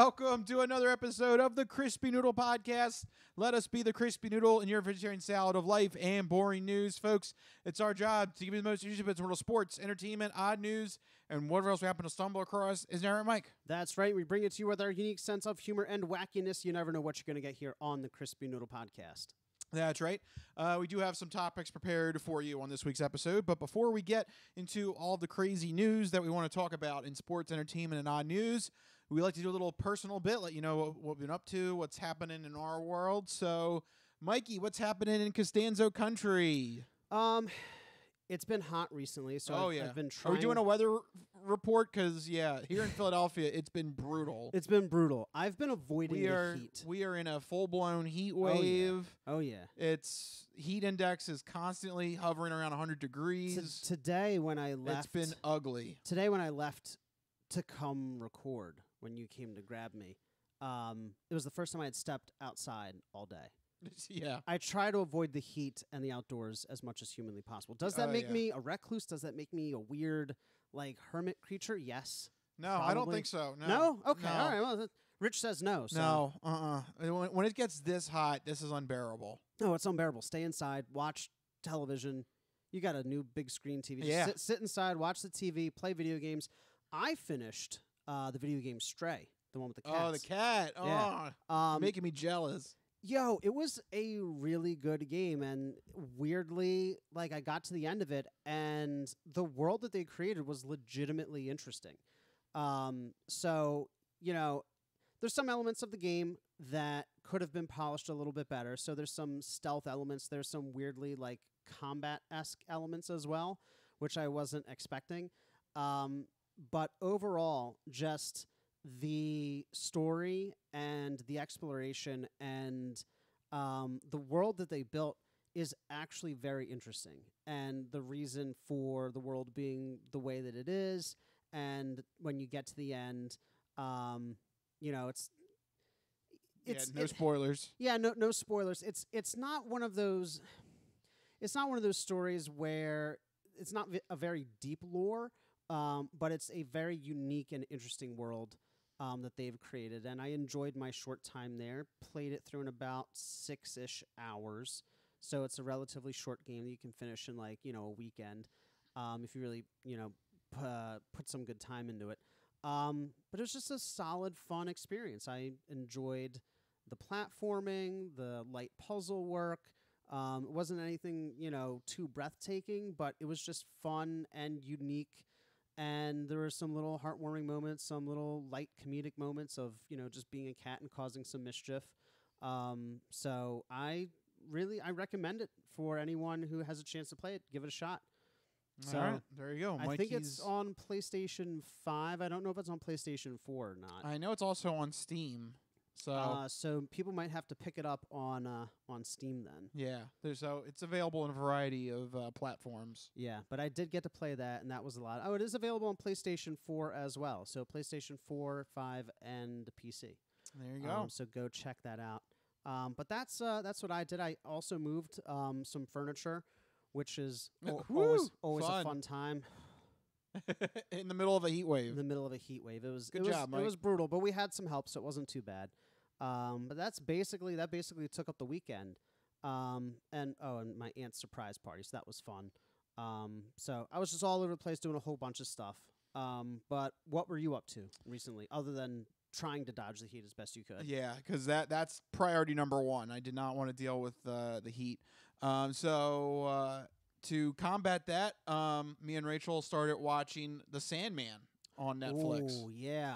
Welcome to another episode of the Crispy Noodle Podcast. Let us be the Crispy Noodle in your vegetarian salad of life and boring news, folks. It's our job to give you the most interesting bits of world of sports, entertainment, odd news, and whatever else we happen to stumble across. Isn't that right, Mike? That's right. We bring it to you with our unique sense of humor and wackiness. You never know what you're going to get here on the Crispy Noodle Podcast. That's right. We do have some topics prepared for you on this week's episode, but before we get into all the crazy news that we want to talk about in sports, entertainment, and odd news, we like to do a little personal bit, let you know what we've been up to, what's happening in our world. So, Mikey, what's happening in Costanzo country? It's been hot recently, so I've been trying. Are we doing a weather report? Because, yeah, here in Philadelphia, it's been brutal. It's been brutal. I've been avoiding the heat. We are in a full-blown heat wave. Oh, yeah. Its heat index is constantly hovering around 100 degrees. Today when I left... It's been ugly. Today when I left to come record, when you came to grab me, it was the first time I had stepped outside all day. Yeah. I try to avoid the heat and the outdoors as much as humanly possible. Does that make me a recluse? Does that make me a weird, like, hermit creature? Yes. No, probably. I don't think so. No. No? Okay. No. All right. Well, Rich says no. So. No. When it gets this hot, this is unbearable. No, it's unbearable. Stay inside. Watch television. You got a new big screen TV. Yeah. Just sit inside, watch the TV, play video games. I finished the video game Stray, the one with the cat. Oh, the cat. Yeah. Oh, making me jealous. Yo, it was a really good game, and weirdly, like, I got to the end of it, and the world that they created was legitimately interesting. So, you know, there's some elements of the game that could have been polished a little bit better. So there's some stealth elements. There's some weirdly, like, combat-esque elements as well, which I wasn't expecting. But overall, just the story and the exploration and the world that they built is actually very interesting. And the reason for the world being the way that it is, and when you get to the end, you know, no spoilers. Yeah, no spoilers. It's not one of those. It's not one of those stories where it's not a very deep lore. But it's a very unique and interesting world that they've created, and I enjoyed my short time there. Played it through in about 6-ish hours, so it's a relatively short game that you can finish in, like, you know, a weekend if you really, you know, put some good time into it. But it was just a solid, fun experience. I enjoyed the platforming, the light puzzle work. It wasn't anything, you know, too breathtaking, but it was just fun and unique. And there were some little heartwarming moments, some little light comedic moments of, you know, just being a cat and causing some mischief. So I recommend it for anyone who has a chance to play it. Give it a shot. So all right, there you go. I think it's on PlayStation 5. I don't know if it's on PlayStation 4 or not. I know it's also on Steam. So so people might have to pick it up on Steam then. Yeah, it's available in a variety of platforms. Yeah, but I did get to play that, and that was a lot. Oh, it is available on PlayStation 4 as well. So PlayStation 4, 5, and PC. There you go. So go check that out. But that's what I did. I also moved some furniture, which is always a fun time. In the middle of a heat wave. In the middle of a heat wave. It was brutal, but we had some help, so it wasn't too bad. But that basically took up the weekend. And my aunt's surprise party, so that was fun. So I was just all over the place doing a whole bunch of stuff. But what were you up to recently, other than trying to dodge the heat as best you could? Yeah, because that's priority number one. I did not want to deal with the heat. To combat that, me and Rachel started watching The Sandman on Netflix. Oh, yeah.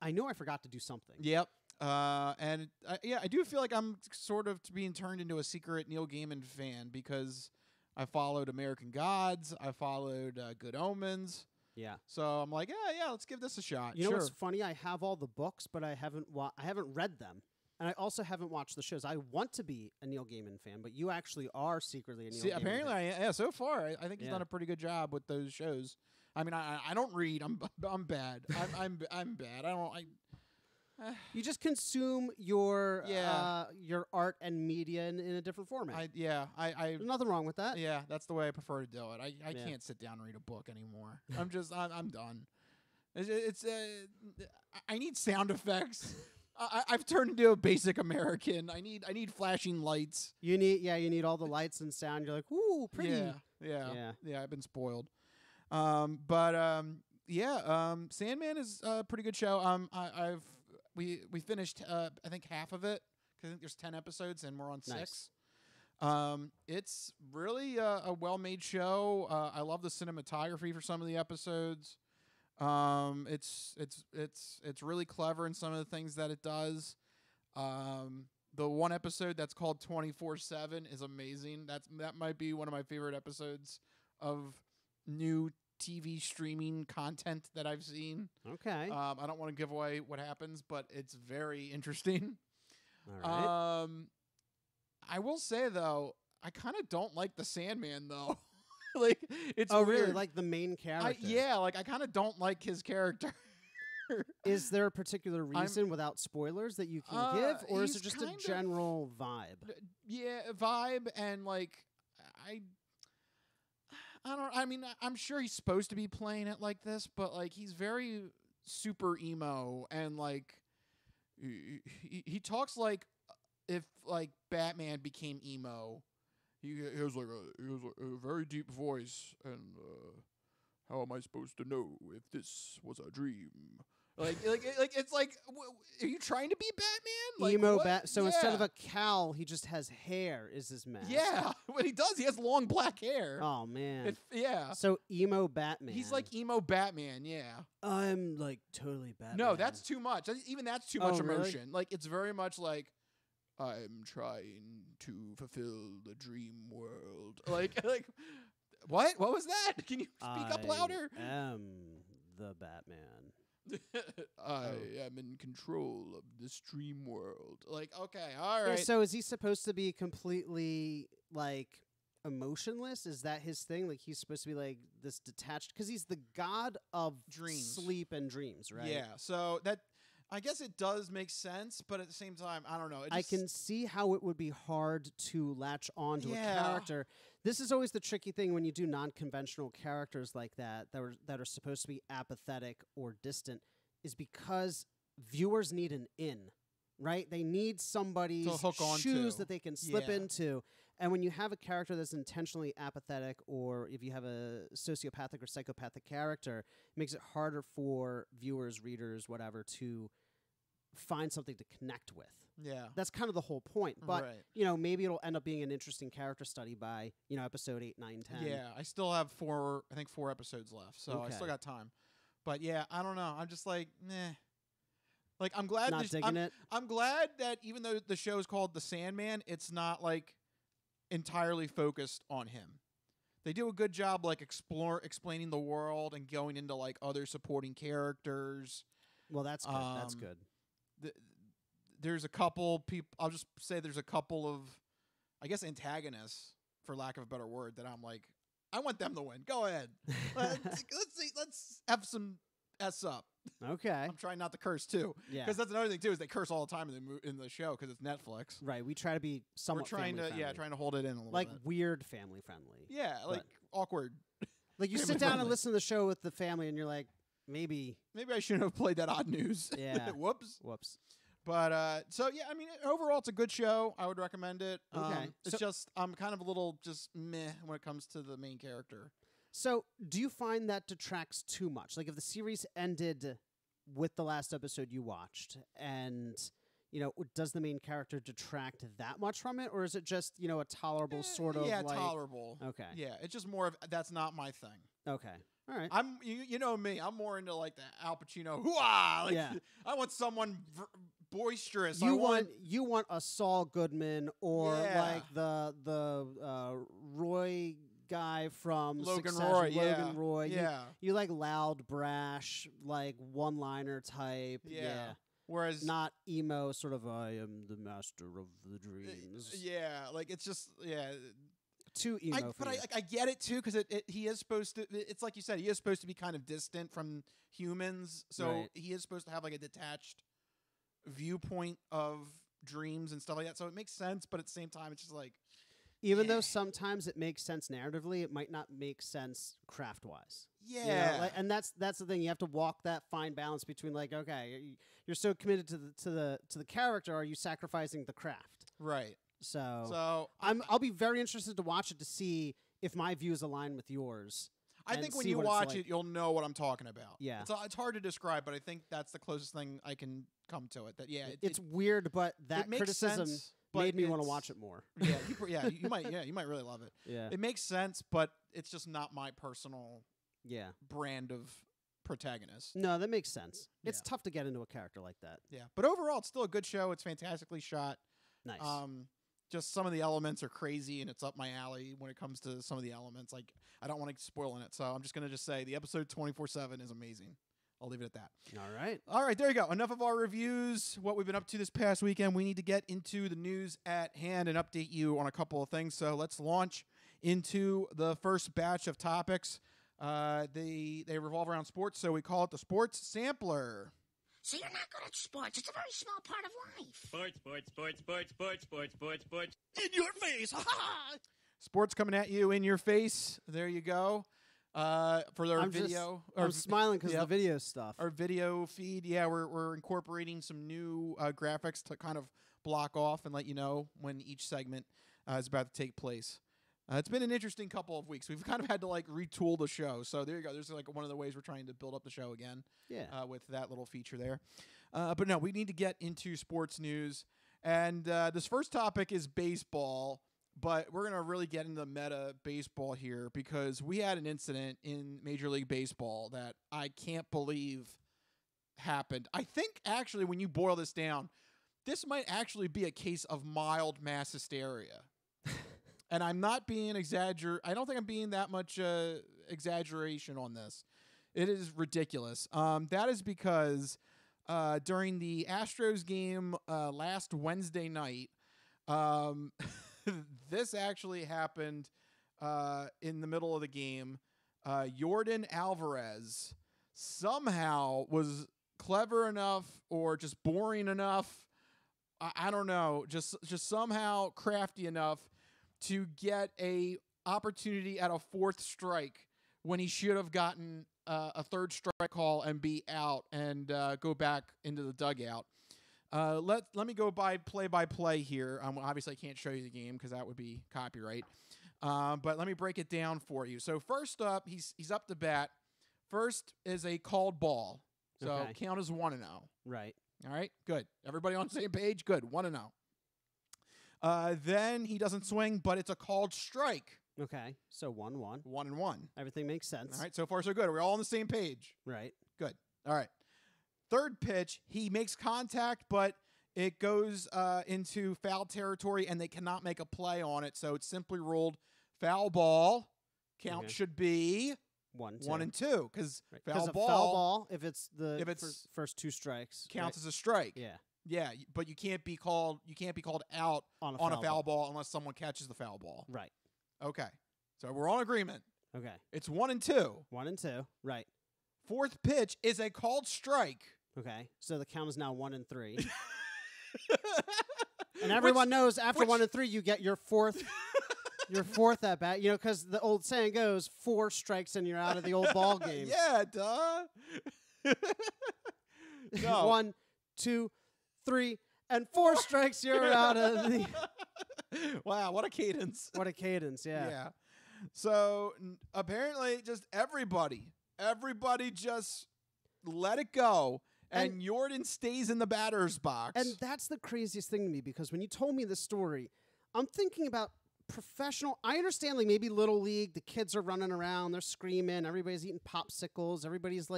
I know I forgot to do something. Yep. I do feel like I'm sort of being turned into a secret Neil Gaiman fan because I followed American Gods. I followed Good Omens. Yeah. So I'm like, yeah, let's give this a shot. You know what's funny? I have all the books, but I haven't read them. And I also haven't watched the shows. I want to be a Neil Gaiman fan, but you actually are secretly a Neil Gaiman fan. Apparently, I am. Yeah, so far, I think he's done a pretty good job with those shows. I mean, I don't read. I'm bad. I'm bad. I don't. You just consume your art and media in a different format. There's nothing wrong with that. Yeah, that's the way I prefer to do it. I can't sit down and read a book anymore. I'm done. I need sound effects. I've turned into a basic American. I need flashing lights. You need all the lights and sound. You're like, ooh, pretty. Yeah. I've been spoiled. Sandman is a pretty good show. We finished I think half of it, because I think there's 10 episodes and we're on 6. It's really a well-made show. I love the cinematography for some of the episodes. It's really clever in some of the things that it does. The one episode that's called 24/7 is amazing. That might be one of my favorite episodes of new TV streaming content that I've seen. Okay. I don't want to give away what happens, but it's very interesting. All right. I will say though, I kind of don't like the Sandman though. Like, it's weird. Really? Like the main character? I kind of don't like his character. Is there a particular reason, without spoilers, that you can give, or is it just a general vibe? Yeah, vibe, and like I don't. I mean, I'm sure he's supposed to be playing it like this, but like he's very super emo, and like he talks like if like Batman became emo. He was like a very deep voice, and how am I supposed to know if this was a dream? Like it's like, are you trying to be Batman? Like, emo Bat. So instead of a cowl, he just has hair. Is his mask? Yeah, what he does, he has long black hair. Oh man, So emo Batman. He's like emo Batman. Yeah. I'm like totally Batman. No, that's too much. Even that's too much emotion. Really? Like it's very much like, I'm trying to fulfill the dream world. Like, what? What was that? Can you speak up louder? I am the Batman. I am in control of this dream world. Like, okay, all right. Yeah, so is he supposed to be completely, like, emotionless? Is that his thing? Like, he's supposed to be, like, this detached? Because he's the god of dreams. Sleep and dreams, right? Yeah, so that... I guess it does make sense, but at the same time, I don't know. I can see how it would be hard to latch on to a character. This is always the tricky thing when you do non-conventional characters like that that are supposed to be apathetic or distant, is because viewers need an in, right? They need somebody's shoes that they can slip into. And when you have a character that's intentionally apathetic, or if you have a sociopathic or psychopathic character, it makes it harder for viewers, readers, whatever, to find something to connect with. Yeah. That's kind of the whole point. But, you know, maybe it'll end up being an interesting character study by, you know, episode 8, 9, 10. Yeah, I still have four episodes left, so I still got time. But, yeah, I don't know. I'm just like, meh. Like, I'm glad I'm glad that even though the show is called The Sandman, it's not like entirely focused on him. They do a good job like explaining the world and going into like other supporting characters. Well, that's good. That's good. There's a couple people. I'll just say there's a couple of, I guess, antagonists, for lack of a better word, that I'm like, I want them to win. Go ahead. Let's have some S up. Okay. I'm trying not to curse too. Yeah. Because that's another thing too, is they curse all the time in the show because it's Netflix. Right. We try to be somewhat trying to hold it in a little bit. Like weird family friendly. Yeah, like awkward. Like you sit down and listen to the show with the family and you're like, maybe I shouldn't have played that odd news. Yeah. Whoops. But so yeah, I mean overall it's a good show. I would recommend it. Okay. It's just I'm kind of a little just meh when it comes to the main character. So, do you find that detracts too much? Like, if the series ended with the last episode you watched, and, you know, does the main character detract that much from it? Or is it just, you know, a tolerable sort of, like... Yeah, tolerable. Okay. Yeah, it's just more of, that's not my thing. Okay. All right. You know me, I'm more into, like, the Al Pacino, hoo-ah! Like, yeah. I want someone... boisterous. You want a Saul Goodman or like the Roy guy from Succession. Logan Roy. Yeah. You like loud, brash, like one-liner type. Yeah. Whereas not emo, sort of I am the master of the dreams. Yeah, like it's just too emo. I get it too, because he is supposed to. It's like you said, he is supposed to be kind of distant from humans, so he is supposed to have like a detached viewpoint of dreams and stuff like that, so it makes sense, but at the same time it's just like Even though sometimes it makes sense narratively, it might not make sense craft-wise. Yeah. You know? And that's the thing. You have to walk that fine balance between, like, okay, you're so committed to the character, are you sacrificing the craft? Right. So I'll be very interested to watch it to see if my views align with yours. I think when you watch it, you'll know what I'm talking about. Yeah. It's hard to describe, but I think that's the closest thing I can come to it. That it's weird, but that criticism made me want to watch it more. Yeah, you might really love it. Yeah. It makes sense, but it's just not my personal brand of protagonist. No, that makes sense. Yeah. It's tough to get into a character like that. Yeah. But overall, it's still a good show. It's fantastically shot. Nice. Just some of the elements are crazy, and it's up my alley when it comes to some of the elements. Like, I don't want to spoil it, so I'm just going to say the episode 24/7 is amazing. I'll leave it at that. All right, there you go. Enough of our reviews, what we've been up to this past weekend. We need to get into the news at hand and update you on a couple of things. So let's launch into the first batch of topics. They revolve around sports, so we call it the Sports Sampler. So you're not good at sports. It's a very small part of life. Sports, sports, sports, sports, sports, sports, sports, sports. In your face. Sports coming at you in your face. There you go. For our video. I'm smiling because of the video stuff. Our video feed. Yeah, we're incorporating some new graphics to kind of block off and let you know when each segment is about to take place. It's been an interesting couple of weeks. We've kind of had to retool the show. So there you go. There's one of the ways we're trying to build up the show again. Yeah. With that little feature there. But no, we need to get into sports news. And this first topic is baseball. But we're going to really get into meta baseball here because we had an incident in Major League Baseball that I can't believe happened. I think actually when you boil this down, this might actually be a case of mild mass hysteria. And I'm not being exaggerate. I don't think I'm being that much exaggeration on this. It is ridiculous. That is because during the Astros game last Wednesday night, this actually happened in the middle of the game. Yordan Alvarez somehow was clever enough or just boring enough. I don't know. Just somehow crafty enough to get a opportunity at a fourth strike when he should have gotten a third strike call and be out and go back into the dugout. Let me go play by play here. Obviously, I can't show you the game because that would be copyright. But let me break it down for you. So first up, he's up to bat. First is a called ball. So count as 1-0. Right. All right, good. Everybody on the same page? Good, 1-0. Then he doesn't swing, but it's a called strike. Okay, so 1-1. 1-1. Everything makes sense. All right, so far so good. We're all on the same page. Right. Good. All right. Third pitch, he makes contact, but it goes into foul territory, and they cannot make a play on it, so it's simply ruled foul ball. Count should be 1-2. 1-2, because foul ball, if it's first two strikes, counts as a strike. Yeah. Yeah, but you can't be called out on a foul ball unless someone catches the foul ball. Right. Okay. So we're all in agreement. Okay. It's 1-2. 1-2. Right. Fourth pitch is a called strike. Okay. So the count is now 1-3. And everyone knows after 1-3 you get your fourth at bat, you know, because the old saying goes 4 strikes and you're out of the old ball game. Yeah, duh. No. 1, 2, 3, and 4 strikes, you're out of the... Wow, what a cadence. What a cadence, yeah. Yeah. So apparently just everybody just let it go, and Yordan stays in the batter's box. And that's the craziest thing to me, because when you told me this story, I'm thinking about professional... I understand, maybe Little League, the kids are running around, they're screaming, everybody's eating popsicles, everybody's,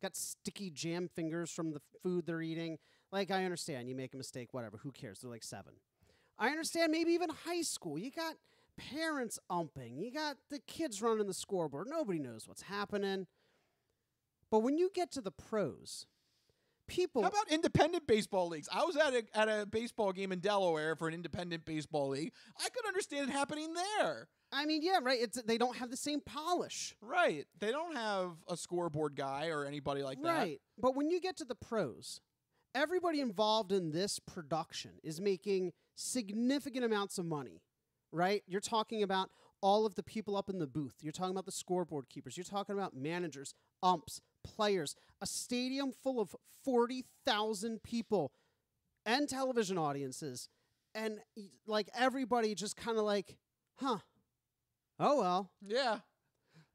got sticky jam fingers from the food they're eating. I understand. You make a mistake, whatever. Who cares? They're 7. I understand maybe even high school. You got parents umping. You got the kids running the scoreboard. Nobody knows what's happening. But when you get to the pros, people... How about independent baseball leagues? I was at a baseball game in Delaware for an independent baseball league. I could understand it happening there. I mean, yeah, right. They don't have the same polish. Right. They don't have a scoreboard guy or anybody like that. Right. But when you get to the pros... Everybody involved in this production is making significant amounts of money. right? You're talking about all of the people up in the booth. You're talking about the scoreboard keepers. You're talking about managers, umps, players, a stadium full of 40,000 people and television audiences. And like everybody just kind of like, huh, oh, well. Yeah.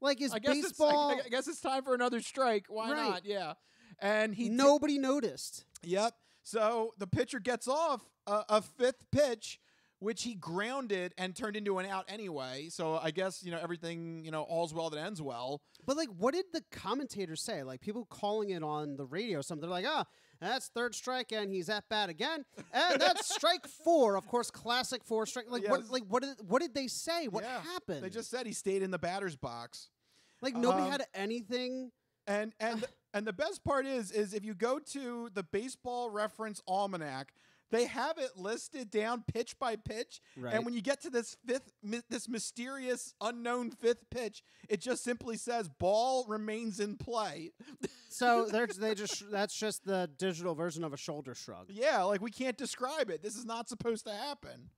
Like is baseball. I guess it's time for another strike. Why not? Yeah. And nobody noticed. Yep. So the pitcher gets off a fifth pitch, which he grounded and turned into an out anyway. So I guess, you know, everything, you know, all's well that ends well. But like, what did the commentators say? Like people calling it on the radio or something. They're like, ah, that's third strike and he's at bat again. And that's strike four. Of course, classic four strike. Like, yes. what did they say? What happened? They just said he stayed in the batter's box. Like nobody had anything. And the best part is if you go to the Baseball Reference Almanac, they have it listed down pitch by pitch, and when you get to this mysterious unknown fifth pitch, it just simply says ball remains in play. So that's just the digital version of a shoulder shrug. Yeah, like we can't describe it. This is not supposed to happen.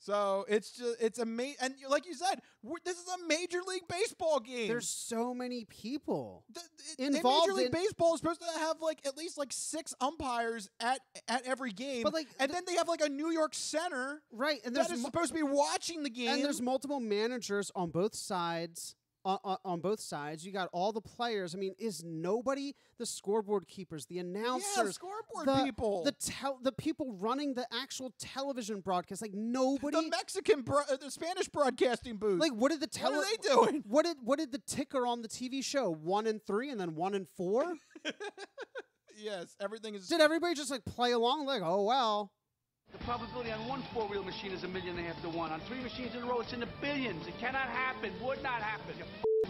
So it's just amazing, and like you said, this is a Major League Baseball game. There's so many people involved. Major League Baseball is supposed to have like at least like 6 umpires at every game, but like, and then they have like a New York center, right? And that is supposed to be watching the game. And there's multiple managers on both sides. On both sides, you got all the players. I mean, is nobody the scoreboard keepers, the announcers, the people running the actual television broadcast? Like nobody. The Mexican, the Spanish broadcasting booth. Like what did the what are they doing? What did the ticker on the TV show 1 and 3 and then 1 and 4? Yes, everything is. Did everybody just like play along? Like oh well. The probability on 1 4-wheel machine is 1.5 to 1. On 3 machines in a row, it's in the billions. It cannot happen. Would not happen.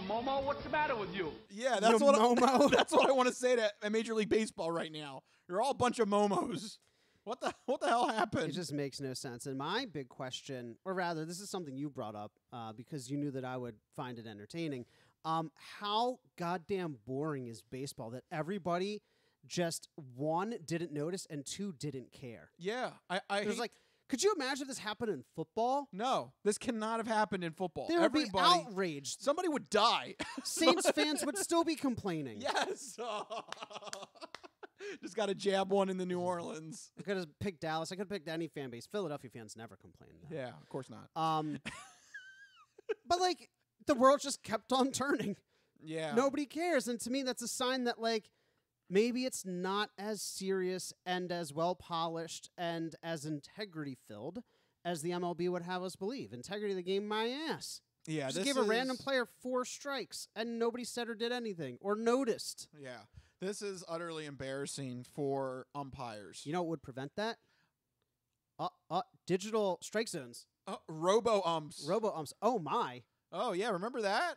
Momo, what's the matter with you? Yeah, that's what Momo. That's what I want to say to Major League Baseball right now. You're all a bunch of Momos. What the hell happened? It just makes no sense. And my big question, or rather, this is something you brought up because you knew that I would find it entertaining. How goddamn boring is baseball that everybody just 1 didn't notice and 2 didn't care. Yeah, I was like, could you imagine if this happened in football? No, this cannot have happened in football. There would be outrage. Somebody would die. Saints fans would still be complaining. Yes. Oh. Just got to jab one in the New Orleans. I could have picked Dallas. I could have picked any fan base. Philadelphia fans never complain. Now. Yeah, of course not. But like the world just kept on turning. Yeah. Nobody cares, and to me, that's a sign that like. Maybe it's not as serious and as well-polished and as integrity-filled as the MLB would have us believe. Integrity of the game, my ass. Yeah, just give a random player 4 strikes and nobody said or did anything or noticed. Yeah, this is utterly embarrassing for umpires. You know what would prevent that? Digital strike zones. Robo-umps. Robo-umps. Oh, my. Oh, yeah, remember that?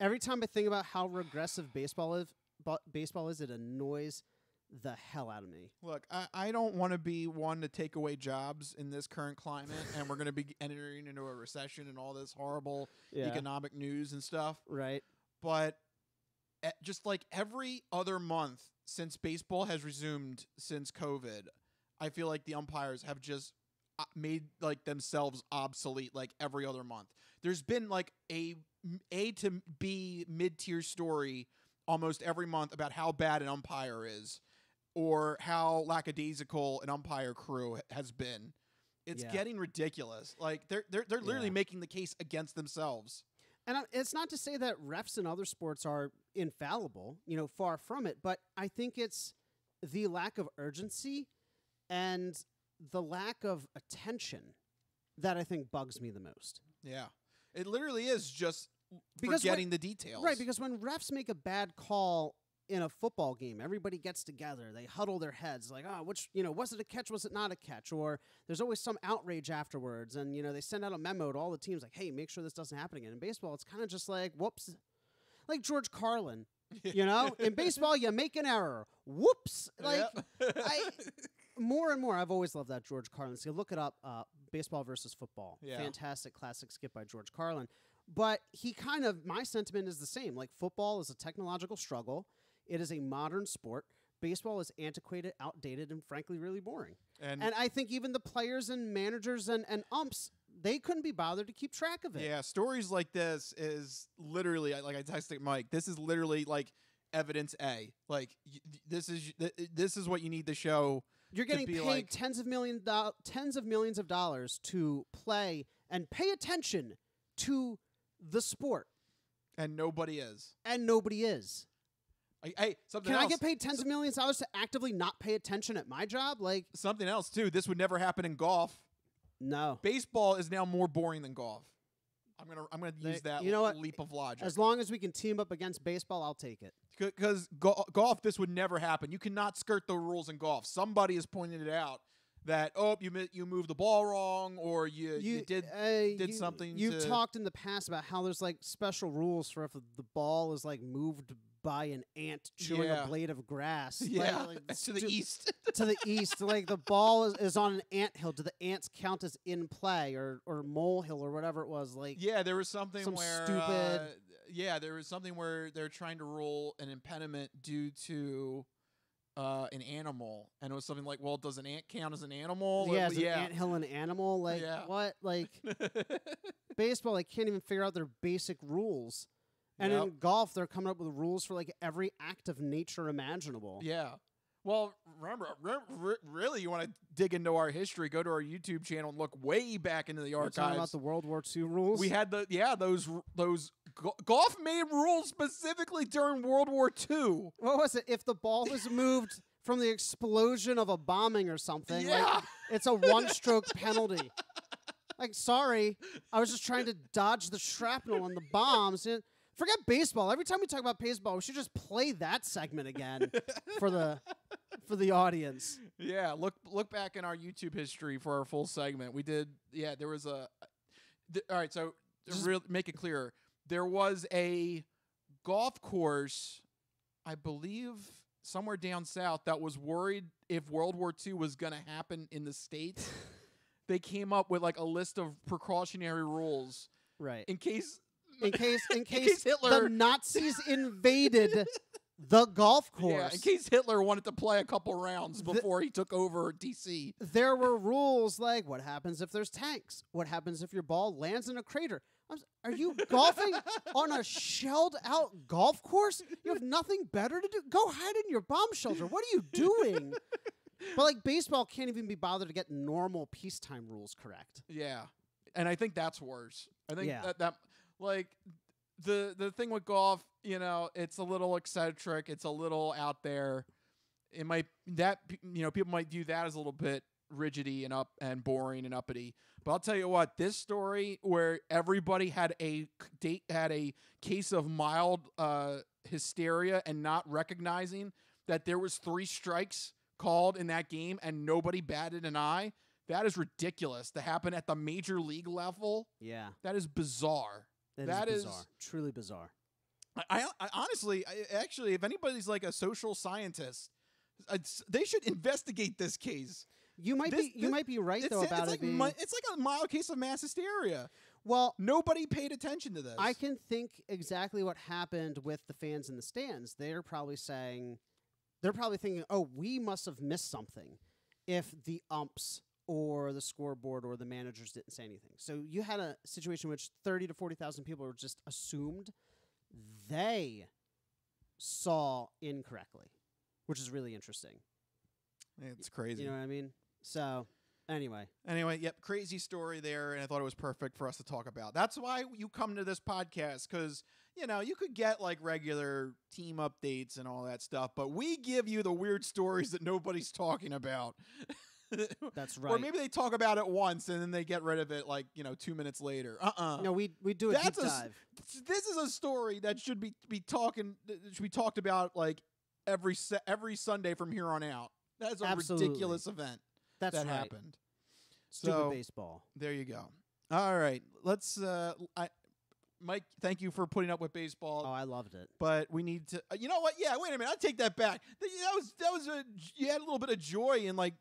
Every time I think about how regressive baseball is, it annoys the hell out of me. Look, I don't want to be one to take away jobs in this current climate, and we're going to be entering into a recession and all this horrible economic news and stuff. Right. But just like every other month since baseball has resumed since COVID, I feel like the umpires have just made like themselves obsolete like every other month. There's been like A to B mid-tier story almost every month about how bad an umpire is or how lackadaisical an umpire crew has been. It's getting ridiculous. Like they're literally making the case against themselves. And it's not to say that refs in other sports are infallible, you know, far from it, but I think it's the lack of urgency and the lack of attention that I think bugs me the most. Yeah. It literally is just forgetting the details. Right, because when refs make a bad call in a football game, everybody gets together. They huddle their heads like, oh, was it a catch? Was it not a catch? Or there's always some outrage afterwards. And, you know, they send out a memo to all the teams like, hey, make sure this doesn't happen again. In baseball, it's kind of just like, whoops, like George Carlin, you know, in baseball, you make an error. Whoops. Like more and more, I've always loved that George Carlin. So you look it up, baseball versus football. Yeah. Fantastic classic skit by George Carlin. But my sentiment is the same. Like, football is a technological struggle. It is a modern sport. Baseball is antiquated, outdated, and frankly, really boring. And I think even the players and managers and umps they couldn't be bothered to keep track of it. Yeah, stories like this is literally, like I texted Mike, this is literally like evidence A. Like this is what you need the show. You're getting paid like tens of millions of dollars to play and pay attention to the sport. And nobody is. And nobody is. Can I get paid tens of millions of dollars to actively not pay attention at my job? Like something else too. This would never happen in golf. No. Baseball is now more boring than golf. I'm gonna use that leap of logic. As long as we can team up against baseball, I'll take it. Because golf, this would never happen. You cannot skirt the rules in golf. Somebody has pointed it out that you moved the ball wrong, or you did something. You've talked in the past about how there's like special rules for if the ball is like moved by an ant chewing a blade of grass. Yeah, like, to the east. To the east. Like the ball is on an anthill. Do the ants count as in play or molehill or whatever it was? Like yeah, there was something where they're trying to rule an impediment due to an animal, and it was something like, well, does an ant count as an animal? Yeah, is an anthill an animal? Like what? Like baseball, they can't even figure out their basic rules. And in golf, they're coming up with rules for like every act of nature imaginable. Yeah. Well, remember, really, you want to dig into our history? Go to our YouTube channel and look way back into the archives. We're talking about the World War II rules. We had those golf made rules specifically during World War II. What was it? If the ball was moved from the explosion of a bombing or something, like, it's a one-stroke penalty. Like, sorry, I was just trying to dodge the shrapnel and the bombs. Forget baseball. Every time we talk about baseball, we should just play that segment again for the audience. Yeah, look back in our YouTube history for our full segment. We did. Yeah, there was a. All right, so make it clearer. There was a golf course, I believe, somewhere down south that was worried if World War II was going to happen in the States. They came up with like a list of precautionary rules, right? In case Hitler, the Nazis invaded the golf course. Yeah, in case Hitler wanted to play a couple rounds before he took over DC. There were rules like, what happens if there's tanks? What happens if your ball lands in a crater? Are you golfing on a shelled-out golf course? You have nothing better to do? Go hide in your bomb shelter. What are you doing? But, like, baseball can't even be bothered to get normal peacetime rules correct. Yeah, and I think that's worse. I think that like the thing with golf, you know, it's a little eccentric, it's a little out there. It might people might view that as a little bit rigidy and up and boring and uppity. But I'll tell you what, this story where everybody had a case of mild hysteria and not recognizing that there was 3 strikes called in that game and nobody batted an eye. That is ridiculous to happen at the major league level. Yeah, that is bizarre. That is truly bizarre. I honestly, if anybody's like a social scientist, they should investigate this case. You might be right though about it. It's like a mild case of mass hysteria. Well, nobody paid attention to this. I can think exactly what happened with the fans in the stands. They're probably thinking, "Oh, we must have missed something if the umps or the scoreboard or the managers didn't say anything." So you had a situation in which 30,000 to 40,000 people were just assumed they saw incorrectly, which is really interesting. It's crazy. You know what I mean? So anyway, yep, crazy story there, and I thought it was perfect for us to talk about. That's why you come to this podcast, because, you know, you could get like regular team updates and all that stuff, but we give you the weird stories that nobody's talking about. That's right. Or maybe they talk about it once and then they get rid of it like, you know, 2 minutes later. No, we do a deep dive. This is a story that should be talked about like every Sunday from here on out. That's a ridiculous event that happened. Stupid baseball. There you go. All right, let's. Mike, thank you for putting up with baseball. Oh, I loved it. But we need to. You know what? Yeah, wait a minute. I take that back. That was a. You had a little bit of joy in like.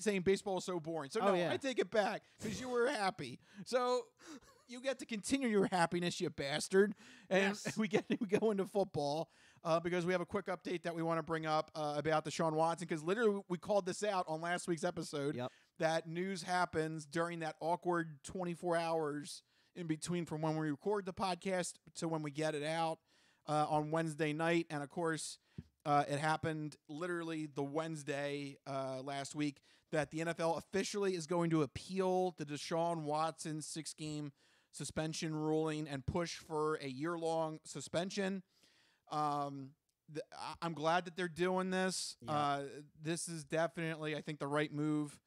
Saying baseball is so boring. So I take it back because you were happy. So you get to continue your happiness, you bastard. And yes. we go into football because we have a quick update that we want to bring up about Deshaun Watson, because literally we called this out on last week's episode. Yep. That news happens during that awkward 24 hours in between from when we record the podcast to when we get it out on Wednesday night. And of course, it happened literally the Wednesday last week that the NFL officially is going to appeal the Deshaun Watson 6-game suspension ruling and push for a year-long suspension. I'm glad that they're doing this. Yeah. This is definitely, I think, the right move.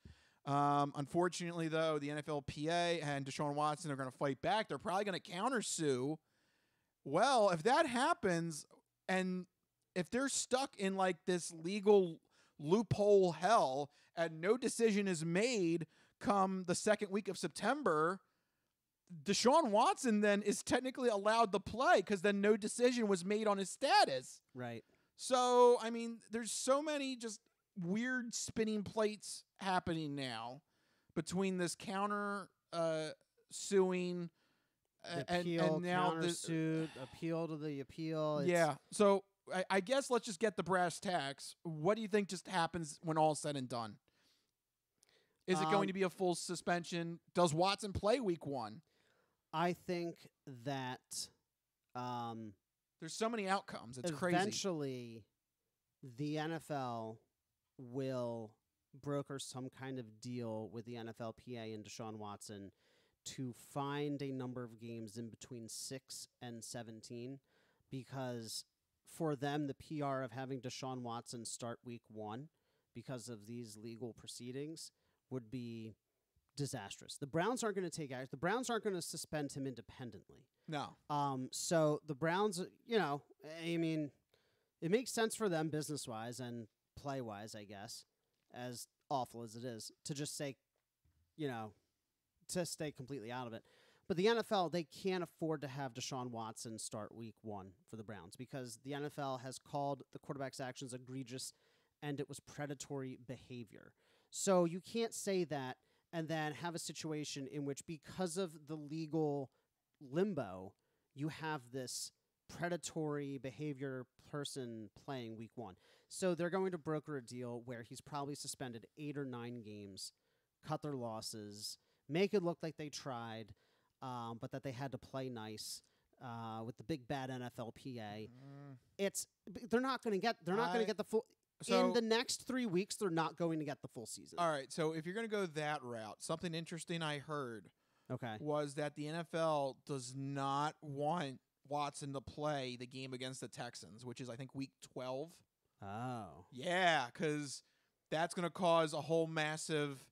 Unfortunately, though, the NFLPA and Deshaun Watson are going to fight back. They're probably going to countersue. Well, if that happens, and if they're stuck in like this legal loophole hell and no decision is made come the second week of September, Deshaun Watson then is technically allowed to play because then no decision was made on his status. Right. So, I mean, there's so many just weird spinning plates happening now between this counter suing appeal, and now countersuit, appeal to the appeal. It's, yeah. So I guess let's just get the brass tacks. What do you think just happens when all is said and done? Is it going to be a full suspension? Does Watson play week 1? I think that there's so many outcomes. It's crazy. Eventually, the NFL will broker some kind of deal with the NFLPA and Deshaun Watson to find a number of games in between 6 and 17, because for them, the PR of having Deshaun Watson start week 1 because of these legal proceedings would be disastrous. The Browns aren't going to take action. The Browns aren't going to suspend him independently. No. So the Browns, you know, I mean, it makes sense for them business-wise and play-wise, I guess, as awful as it is, to just say, you know, to stay completely out of it. But the NFL, they can't afford to have Deshaun Watson start week 1 for the Browns, because the NFL has called the quarterback's actions egregious and it was predatory behavior. So you can't say that and then have a situation in which, because of the legal limbo, you have this predatory behavior person playing week 1. So they're going to broker a deal where he's probably suspended 8 or 9 games, cut their losses, make it look like they tried, but that they had to play nice with the big bad NFLPA. It's they're not going to get the full. So, in the next 3 weeks, they're not going to get the full season. All right. So if you're going to go that route, something interesting I heard, okay, was that the NFL does not want Watson to play the game against the Texans, which is, I think, week 12. Oh. Yeah, because that's going to cause a whole massive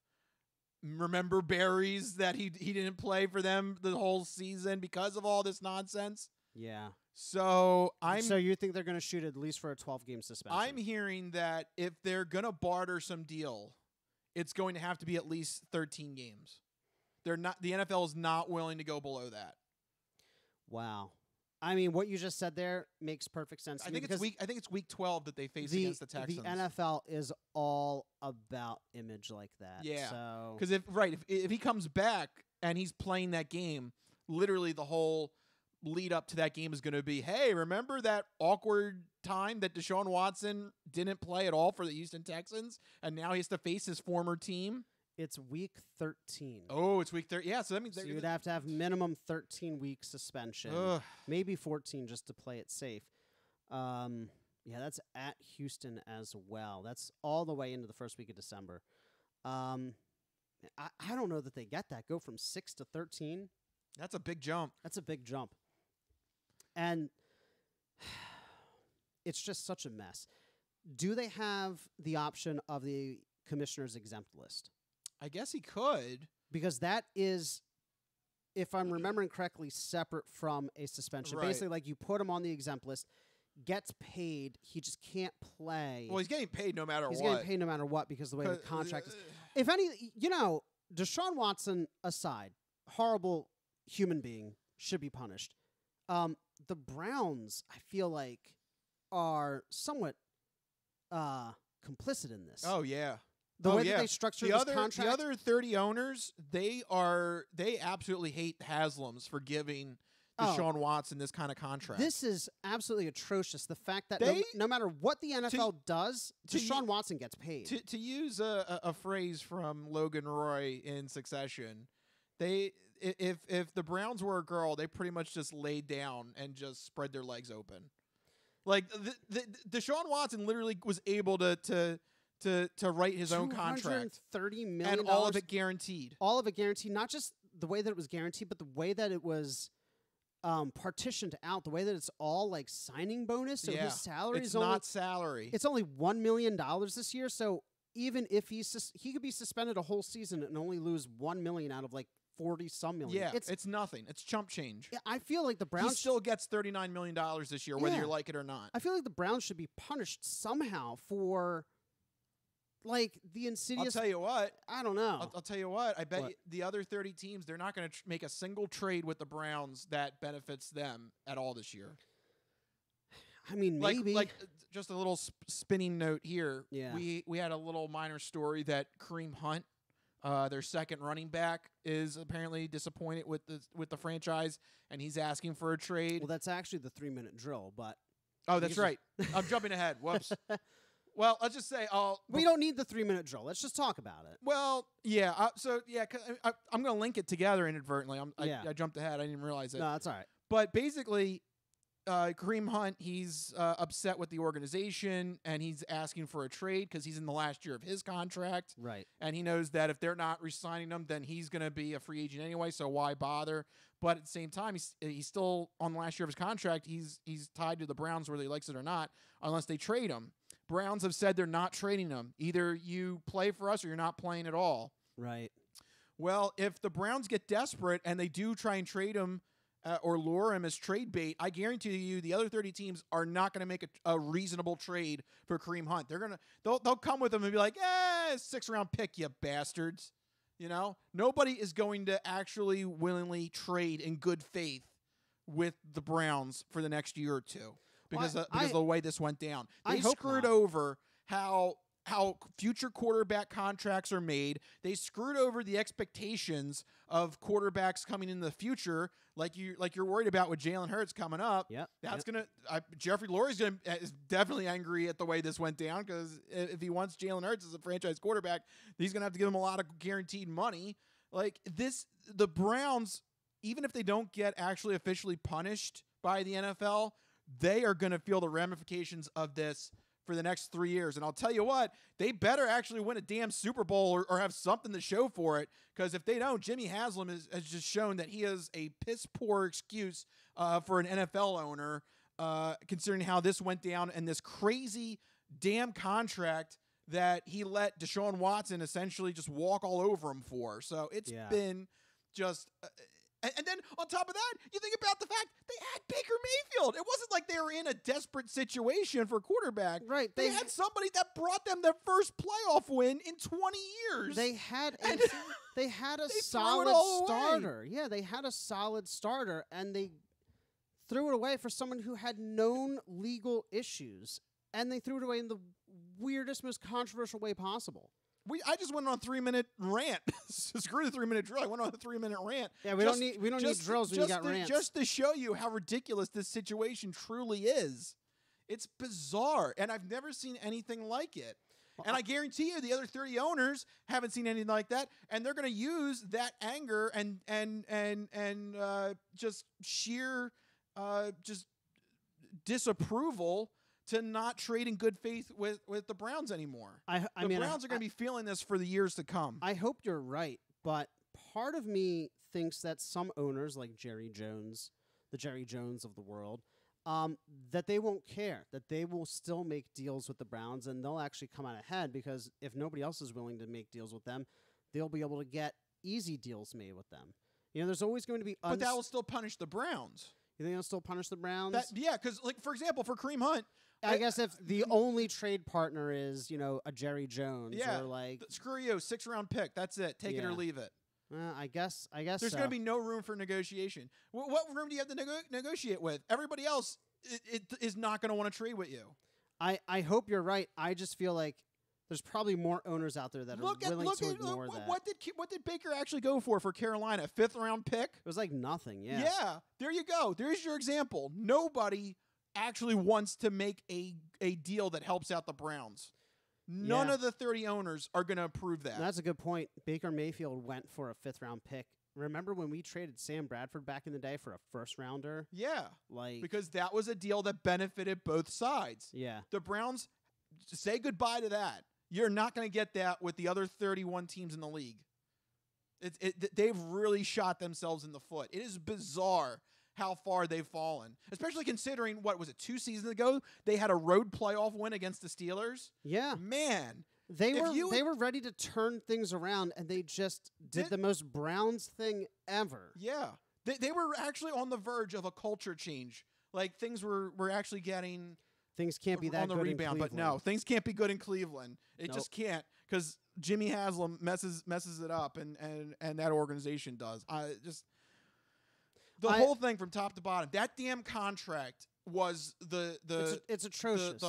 remember berries that he didn't play for them the whole season because of all this nonsense. Yeah. So you think they're going to shoot at least for a 12-game suspension? I'm hearing that if they're going to barter some deal, it's going to have to be at least 13 games. They're not. The NFL is not willing to go below that. Wow. I mean, what you just said there makes perfect sense. I think it's week 12 that they face against the Texans. The NFL is all about image like that. Yeah. So because if he comes back and he's playing that game, literally the whole lead up to that game is going to be, hey, remember that awkward time that Deshaun Watson didn't play at all for the Houston Texans, and now he has to face his former team? It's week 13. Oh, it's week 13. Yeah, so that means so you'd have to have minimum 13-week suspension, maybe 14 just to play it safe. Yeah, that's at Houston as well. That's all the way into the first week of December. I don't know that they get that. Go from 6 to 13. That's a big jump. That's a big jump. And it's just such a mess. Do they have the option of the commissioner's exempt list? I guess he could. Because that is, if I'm remembering correctly, separate from a suspension. Right. Basically, like, you put him on the exempt list, gets paid, he just can't play. Well, he's getting paid no matter what. He's getting paid no matter what because the way the contract is. If any, you know, Deshaun Watson aside, horrible human being, should be punished. The Browns, I feel like, are somewhat complicit in this. Oh, yeah. The way that they structured the contract. The other 30 owners, they absolutely hate Haslam's for giving Deshaun Watson this kind of contract. This is absolutely atrocious. The fact that no matter what the NFL does, Deshaun Watson gets paid. To use a phrase from Logan Roy in Succession, if the Browns were a girl, they pretty much just laid down and just spread their legs open. Like Deshaun Watson literally was able to write his own contract, $230 million, and all of it guaranteed. All of it guaranteed. Not just the way that it was guaranteed, but the way that it was partitioned out. The way that it's all like signing bonus. So his salary is not salary. It's only $1 million this year. So even if he could be suspended a whole season and only lose $1 million out of like 40-some million. Yeah, it's nothing. It's chump change. Yeah, I feel like the Browns... He still gets $39 million this year, whether you like it or not. I feel like the Browns should be punished somehow for, like, the insidious... I'll tell you what. I don't know. I'll tell you what. I bet the other 30 teams, they're not going to make a single trade with the Browns that benefits them at all this year. I mean, maybe. Like just a little spinning note here. Yeah. We had a little minor story that Kareem Hunt, their second running back, is apparently disappointed with the franchise, and he's asking for a trade. Well, that's actually the 3-minute drill, but... Oh, that's right. I'm jumping ahead. Whoops. Well, let's just say... We don't need the 3-minute drill. Let's just talk about it. Well, yeah. I'm going to link it together inadvertently. I jumped ahead. I didn't realize it. No, that's all right. But basically, Kareem Hunt, he's upset with the organization, and he's asking for a trade because he's in the last year of his contract. Right. And he knows that if they're not re-signing him, then he's going to be a free agent anyway, so why bother? But at the same time, he's still on the last year of his contract. He's tied to the Browns, whether he likes it or not, unless they trade him. Browns have said they're not trading him. Either you play for us or you're not playing at all. Right. Well, if the Browns get desperate and they do try and trade him, or lure him as trade bait, I guarantee you the other 30 teams are not going to make a reasonable trade for Kareem Hunt. They'll come with him and be like, eh, 6th round pick, you bastards. You know, nobody is going to actually willingly trade in good faith with the Browns for the next year or two because of the way this went down. They screwed over how future quarterback contracts are made. They screwed over the expectations of quarterbacks coming in the future, like you're worried about with Jalen Hurts coming up. Yeah, that's Jeffrey Lurie's is definitely angry at the way this went down, because if he wants Jalen Hurts as a franchise quarterback, he's gonna have to give him a lot of guaranteed money. Like this, the Browns, even if they don't get actually officially punished by the NFL, they are gonna feel the ramifications of this for the next 3 years. And I'll tell you what, they better actually win a damn Super Bowl or have something to show for it, because if they don't, Jimmy Haslam has just shown that he is a piss-poor excuse for an NFL owner, considering how this went down and this crazy damn contract that he let Deshaun Watson essentially just walk all over him for. So it's been just... And then on top of that, you think about the fact they had Baker Mayfield. It wasn't like they were in a desperate situation for quarterback. Right. They had somebody that brought them their first playoff win in 20 years. They had a solid starter. Away. Yeah, they had a solid starter, and they threw it away for someone who had known legal issues, and they threw it away in the weirdest, most controversial way possible. I just went on a 3-minute rant. Screw the 3-minute drill. I went on a 3-minute rant. Yeah, we don't need drills when you got rants. Just to show you how ridiculous this situation truly is. It's bizarre, and I've never seen anything like it. And I guarantee you the other 30 owners haven't seen anything like that, and they're going to use that anger and just sheer just disapproval to not trade in good faith with the Browns anymore. The Browns are going to be feeling this for the years to come. I hope you're right, but part of me thinks that some owners, like Jerry Jones, the Jerry Jones of the world, that they won't care, that they will still make deals with the Browns, and they'll actually come out ahead, because if nobody else is willing to make deals with them, they'll be able to get easy deals made with them. You know, there's always going to be... But that will still punish the Browns. You think they'll still punish the Browns? Because, like, for example, for Kareem Hunt... I guess if the only trade partner is, you know, a Jerry Jones, or like... Screw you, 6th round pick. That's it. Take it or leave it. I guess there's going to be no room for negotiation. What room do you have to negotiate with? Everybody else is not going to want to trade with you. I hope you're right. I just feel like There's probably more owners out there that are willing to ignore that. What did Baker actually go for Carolina? Fifth-round pick? It was like nothing, yeah. Yeah, there you go. There's your example. Nobody actually wants to make a deal that helps out the Browns. None of the 30 owners are going to approve that. And that's a good point. Baker Mayfield went for a fifth-round pick. Remember when we traded Sam Bradford back in the day for a first-rounder? Yeah, because that was a deal that benefited both sides. Yeah. The Browns, say goodbye to that. You're not going to get that with the other 31 teams in the league. They've really shot themselves in the foot. It is bizarre how far they've fallen, especially considering, what was it, 2 seasons ago? They had a road playoff win against the Steelers. Yeah. Man. They were ready to turn things around, and they just did the most Browns thing ever. Yeah. They were actually on the verge of a culture change. Like, things were actually getting... Things can't be that good in Cleveland. But no, things can't be good in Cleveland. It just can't, because Jimmy Haslam messes it up, and that organization does. The whole thing from top to bottom. That damn contract was it's atrocious.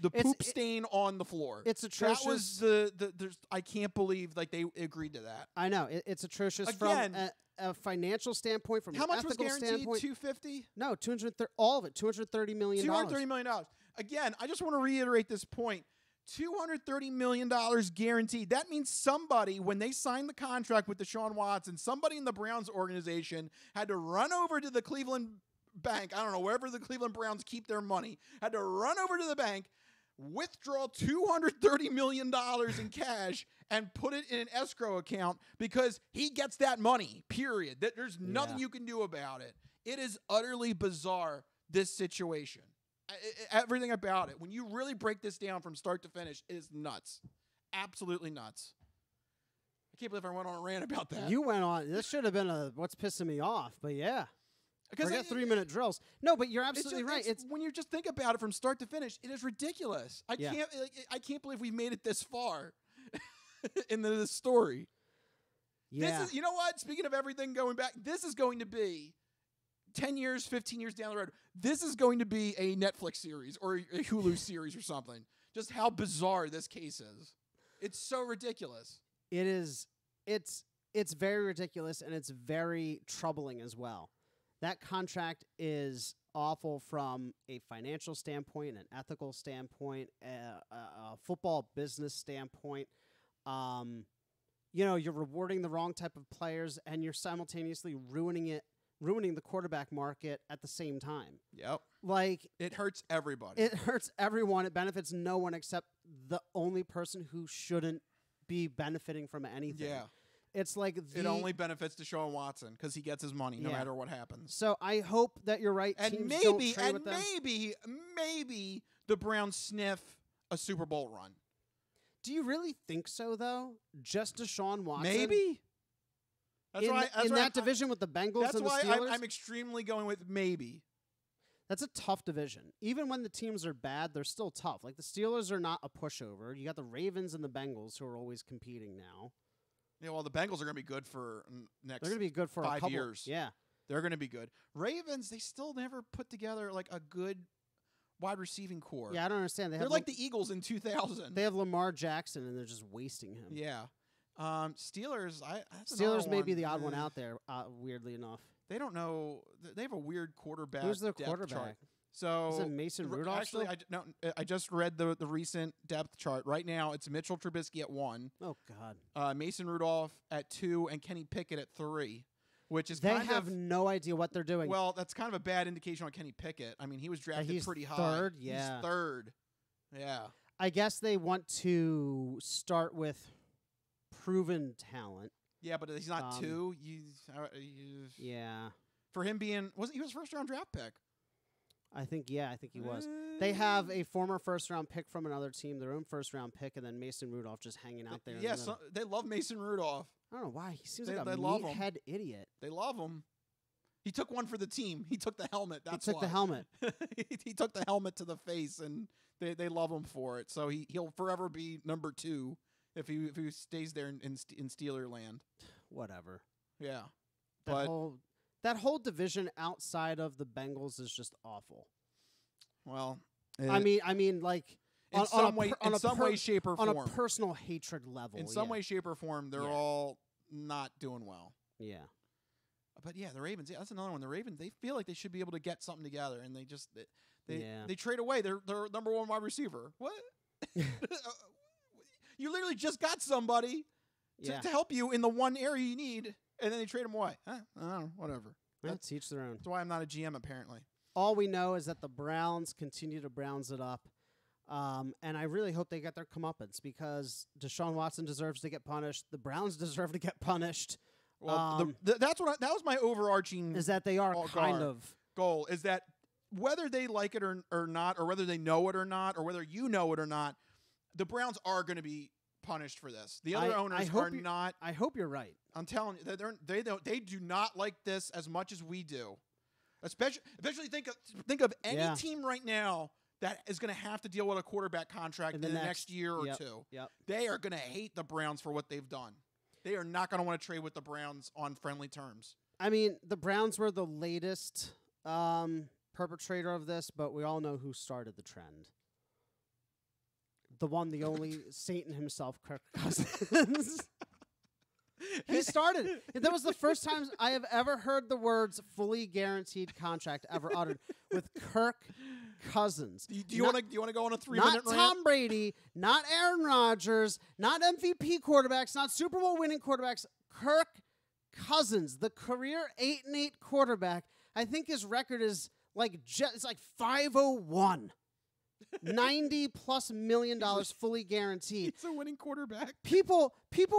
The poop stain on the floor. It's atrocious. That was I can't believe they agreed to that. I know it's atrocious. Again. From a financial standpoint, from an ethical standpoint. How much was guaranteed? 250? No, 230. All of it. $230 million. $230 million. Again, I just want to reiterate this point: $230 million guaranteed. That means somebody, when they signed the contract with Deshaun Watson, somebody in the Browns organization had to run over to the Cleveland bank. I don't know, wherever the Cleveland Browns keep their money. Had to run over to the bank, withdraw $230 million in cash, and put it in an escrow account, because he gets that money, period. There's nothing you can do about it. It is utterly bizarre, this situation. Everything about it. When you really break this down from start to finish, it is nuts. Absolutely nuts. I can't believe I went on a rant about that. You went on. This should have been what's pissing me off, but yeah. Forget 3-minute drills. No, but you're absolutely right. When you just think about it from start to finish, it is ridiculous. I can't believe we've made it this far into this story. Yeah. This is, you know what? Speaking of everything going back, this is going to be 10 years, 15 years down the road. This is going to be a Netflix series or a Hulu series or something. Just how bizarre this case is. It's so ridiculous. It is. It's very ridiculous, and it's very troubling as well. That contract is awful from a financial standpoint, an ethical standpoint, a football business standpoint. You know, you're rewarding the wrong type of players, and you're simultaneously ruining the quarterback market at the same time. Yep. It hurts everybody. It hurts everyone. It benefits no one except the only person who shouldn't be benefiting from anything. Yeah. It's it only benefits Deshaun Watson, because he gets his money no matter what happens. So I hope that you're right. And teams maybe the Browns sniff a Super Bowl run. Do you really think so, though? Just Deshaun Watson? Maybe. That's why division with the Bengals and the Steelers? That's why I'm extremely going with maybe. That's a tough division. Even when the teams are bad, they're still tough. The Steelers are not a pushover. You got the Ravens and the Bengals, who are always competing now. Yeah, well, the Bengals are going to be good for next. They're going to be good for 5 years. Yeah, they're going to be good. Ravens, they still never put together a good wide receiving core. Yeah, I don't understand. They're like the Eagles in 2000. They have Lamar Jackson, and they're just wasting him. Yeah, Steelers. Steelers may be the odd one out there. Weirdly enough, they don't know. They have a weird quarterback. Who's their quarterback? Chart. So is it Mason Rudolph? Actually, I just read the recent depth chart. Right now, it's Mitchell Trubisky at 1. Oh God. Mason Rudolph at 2, and Kenny Pickett at 3, which is they have no idea what they're doing. Well, that's kind of a bad indication on Kenny Pickett. I mean, he was drafted pretty high. Third, yeah. He's third. Yeah. I guess they want to start with proven talent. Yeah, but he's not 2. Yeah. For him being, he was first-round draft pick. I think he was. They have a former first-round pick from another team, their own first-round pick, and then Mason Rudolph just hanging out there. Yeah, they love Mason Rudolph. I don't know why. He seems like a meathead idiot. They love him. He took one for the team. He took the helmet. That's why. He took the helmet. He took the helmet to the face, and they love him for it. So he'll forever be number 2 if he stays there in Steeler land. Whatever. Yeah. That whole division outside of the Bengals is just awful. Well, I mean, like in some way, shape, or form, on a personal hatred level. In some way, shape, or form, they're all not doing well. Yeah. But yeah, the Ravens. Yeah, that's another one. The Ravens. They feel like they should be able to get something together, and they just they trade away their #1 wide receiver. What? You literally just got somebody to help you in the one area you need, and then they trade him away. Huh? I don't know, whatever. That's each their own. That's why I'm not a GM, apparently. All we know is that the Browns continue to Browns it up, and I really hope they get their comeuppance because Deshaun Watson deserves to get punished. The Browns deserve to get punished. Well, that was my overarching goal is that whether they like it or not, or whether they know it or not, or whether you know it or not, the Browns are going to be punished for this. The other owners are not. I hope you're right. I'm telling you, they do not like this as much as we do. Especially think of any team right now that is going to have to deal with a quarterback contract in the next year or two. Yep. They are going to hate the Browns for what they've done. They are not going to want to trade with the Browns on friendly terms. I mean, the Browns were the latest perpetrator of this, but we all know who started the trend. The one, the only Satan himself, Kirk Cousins. He started. That was the first time I have ever heard the words "fully guaranteed contract" ever uttered with Kirk Cousins. Do you want to go on a 3-minute rant? Not Tom Brady, not Aaron Rodgers, not MVP quarterbacks, not Super Bowl winning quarterbacks. Kirk Cousins, the career 8-8 quarterback. I think his record is like it's like 501. $90+ million fully guaranteed. It's a winning quarterback. People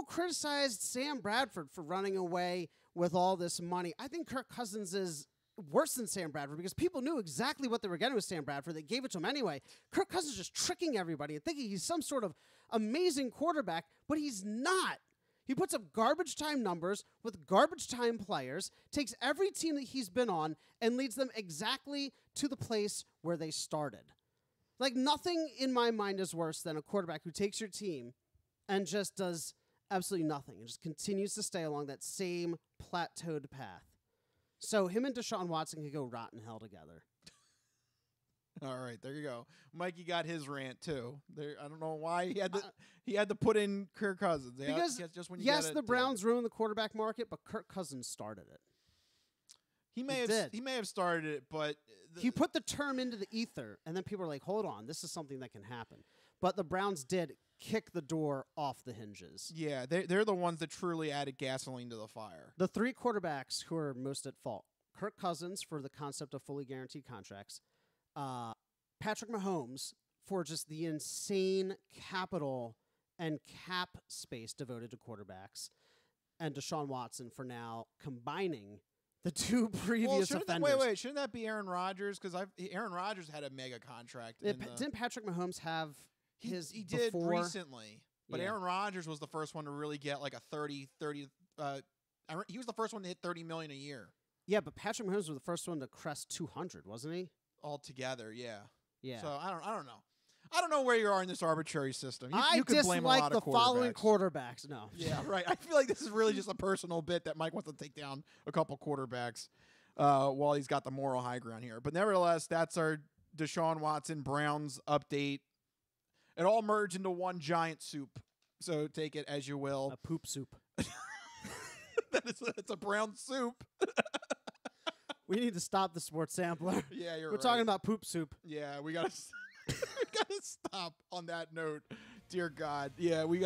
criticized Sam Bradford for running away with all this money. I think Kirk Cousins is worse than Sam Bradford because people knew exactly what they were getting with Sam Bradford. They gave it to him anyway. Kirk Cousins is just tricking everybody and thinking he's some sort of amazing quarterback, but he's not. He puts up garbage time numbers with garbage time players, takes every team that he's been on, and leads them exactly to the place where they started. Like, nothing in my mind is worse than a quarterback who takes your team and just does absolutely nothing and just continues to stay along that same plateaued path. So him and Deshaun Watson could go rot in hell together. All right, there you go. Mikey got his rant too. I don't know why he had to put in Kirk Cousins. The Browns ruined the quarterback market, but Kirk Cousins started it. He may have started it, but he put the term into the ether, and then people were like, "Hold on, this is something that can happen." But the Browns did kick the door off the hinges. Yeah, they're the ones that truly added gasoline to the fire. The three quarterbacks who are most at fault: Kirk Cousins for the concept of fully guaranteed contracts, Patrick Mahomes for just the insane capital and cap space devoted to quarterbacks, and Deshaun Watson for now combining the two previous offenders. Wait, shouldn't that be Aaron Rodgers? Because Aaron Rodgers had a mega contract. Didn't Patrick Mahomes have his? He did recently, but Aaron Rodgers was the first one to really get like a 30. He was the first one to hit $30 million a year. Yeah, but Patrick Mahomes was the first one to crest 200, wasn't he? Altogether, yeah. Yeah. So I don't know. I don't know where you are in this arbitrary system. You could blame a lot of quarterbacks. I dislike the following quarterbacks. No. Yeah, right. I feel like this is really just a personal bit that Mike wants to take down a couple quarterbacks while he's got the moral high ground here. But nevertheless, that's our Deshaun Watson Browns update. It all merged into one giant soup. So take it as you will. A poop soup. It's a brown soup. We need to stop the sports sampler. Yeah, you're right. We're talking about poop soup. Yeah, we got to... We gotta stop on that note, dear God. Yeah, we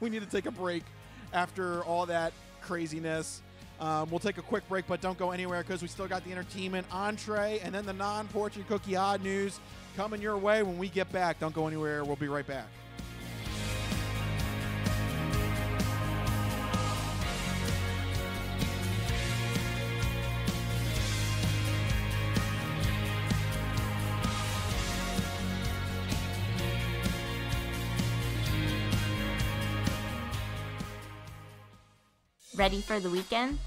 need to take a break after all that craziness. We'll take a quick break, but don't go anywhere because we still got the entertainment entree and then the non-fortune cookie odd news coming your way when we get back. Don't go anywhere. We'll be right back. Ready for the weekend?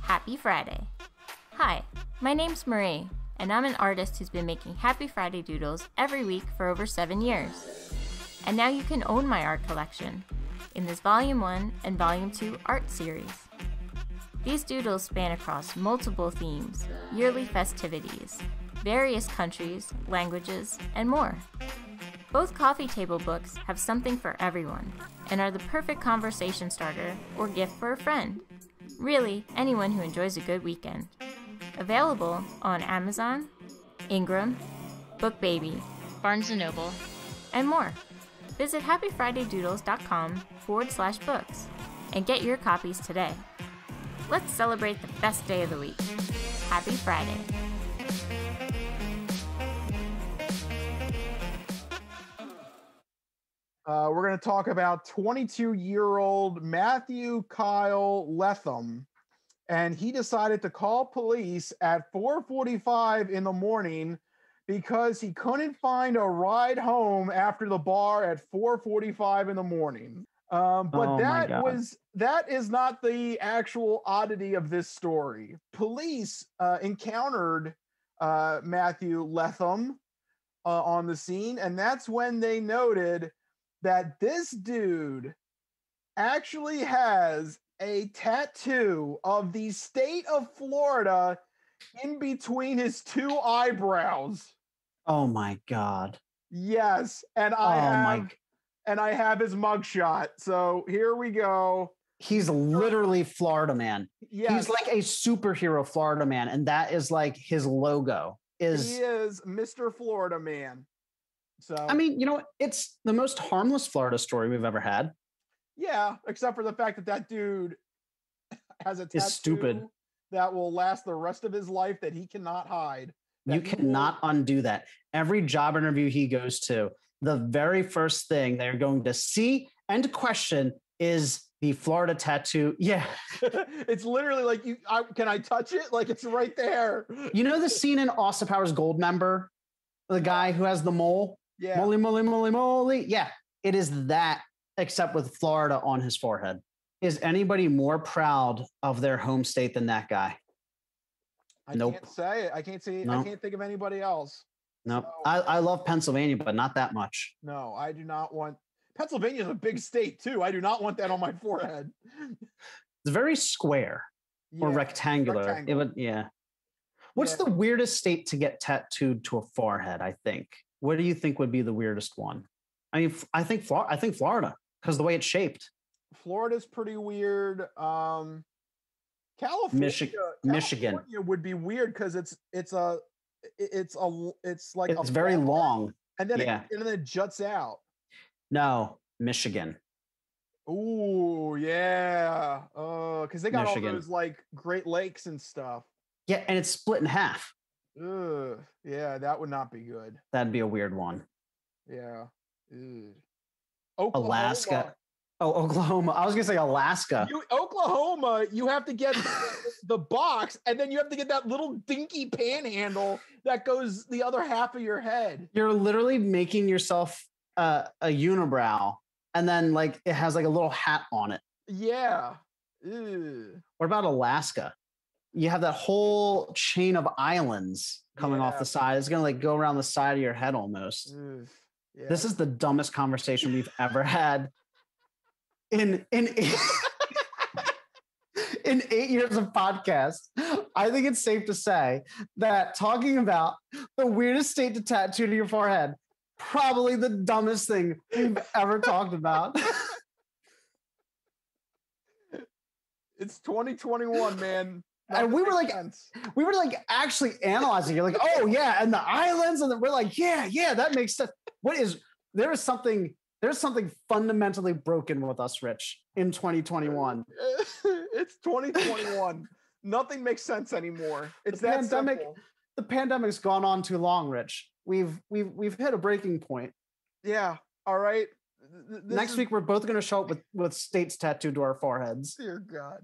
Happy Friday! Hi, my name's Marie, and I'm an artist who's been making Happy Friday doodles every week for over 7 years. And now you can own my art collection in this Volume 1 and Volume 2 art series. These doodles span across multiple themes, yearly festivities, various countries, languages, and more. Both coffee table books have something for everyone and are the perfect conversation starter or gift for a friend. Really, anyone who enjoys a good weekend. Available on Amazon, Ingram, BookBaby, Barnes & Noble, and more. Visit happyfridaydoodles.com/books and get your copies today. Let's celebrate the best day of the week. Happy Friday. We're going to talk about 22-year-old Matthew Kyle Lethem. And he decided to call police at 4:45 in the morning because he couldn't find a ride home after the bar at 4:45 in the morning. That is not the actual oddity of this story. Police encountered Matthew Lethem on the scene, and that's when they noted that this dude actually has a tattoo of the state of Florida in between his two eyebrows. Oh my God. Yes. And I have his mugshot. So here we go. He's literally Florida Man. Yes. He's like a superhero Florida Man. And that is like his logo. He is Mr. Florida Man. So I mean, you know, it's the most harmless Florida story we've ever had. Yeah, except for the fact that dude has a tattoo stupid. That will last the rest of his life that he cannot hide. You cannot undo that. Every job interview he goes to, the very first thing they're going to see and question is the Florida tattoo. Yeah. It's literally like, can I touch it? Like, it's right there. You know the scene in Austin Powers Goldmember? The guy who has the mole? Yeah. Moly, moly, moly, moly. Yeah, it is that, except with Florida on his forehead. Is anybody more proud of their home state than that guy? I can't say it. I can't think of anybody else. Nope. No, I love Pennsylvania, but not that much. No, I do not want. Pennsylvania is a big state too. I do not want that on my forehead. It's very square or rectangular. It would, yeah. What's the weirdest state to get tattooed to a forehead? I think. What do you think would be the weirdest one? I mean, I think Florida, because the way it's shaped. Florida's pretty weird. Michigan would be weird because it's very long, and then it juts out. No, Michigan. Ooh, yeah. Because they got Michigan. All those like Great Lakes and stuff. Yeah, and it's split in half. Ugh, yeah, that would not be good. That'd be a weird one. Yeah. Ugh. Oklahoma. Alaska. Oh, Oklahoma. I was going to say Alaska. Oklahoma, you have to get the box, and then you have to get that little dinky panhandle that goes the other half of your head. You're literally making yourself a unibrow, and then like it has like a little hat on it. Yeah. Ew. What about Alaska? You have that whole chain of islands coming off the side. It's going to like go around the side of your head almost. Yeah. This is the dumbest conversation we've ever had. In 8 years of podcasts, I think it's safe to say that talking about the weirdest state to tattoo to your forehead, probably the dumbest thing we've ever talked about. It's 2021, man. That and we were like actually analyzing it. Like, oh yeah. And the islands. And we're like, yeah, that makes sense. There's something fundamentally broken with us, Rich, in 2021. It's 2021. Nothing makes sense anymore. It's that pandemic. Simple. The pandemic's gone on too long, Rich. We've hit a breaking point. Yeah. All right. Next week, we're both going to show up with states tattooed to our foreheads. Dear God.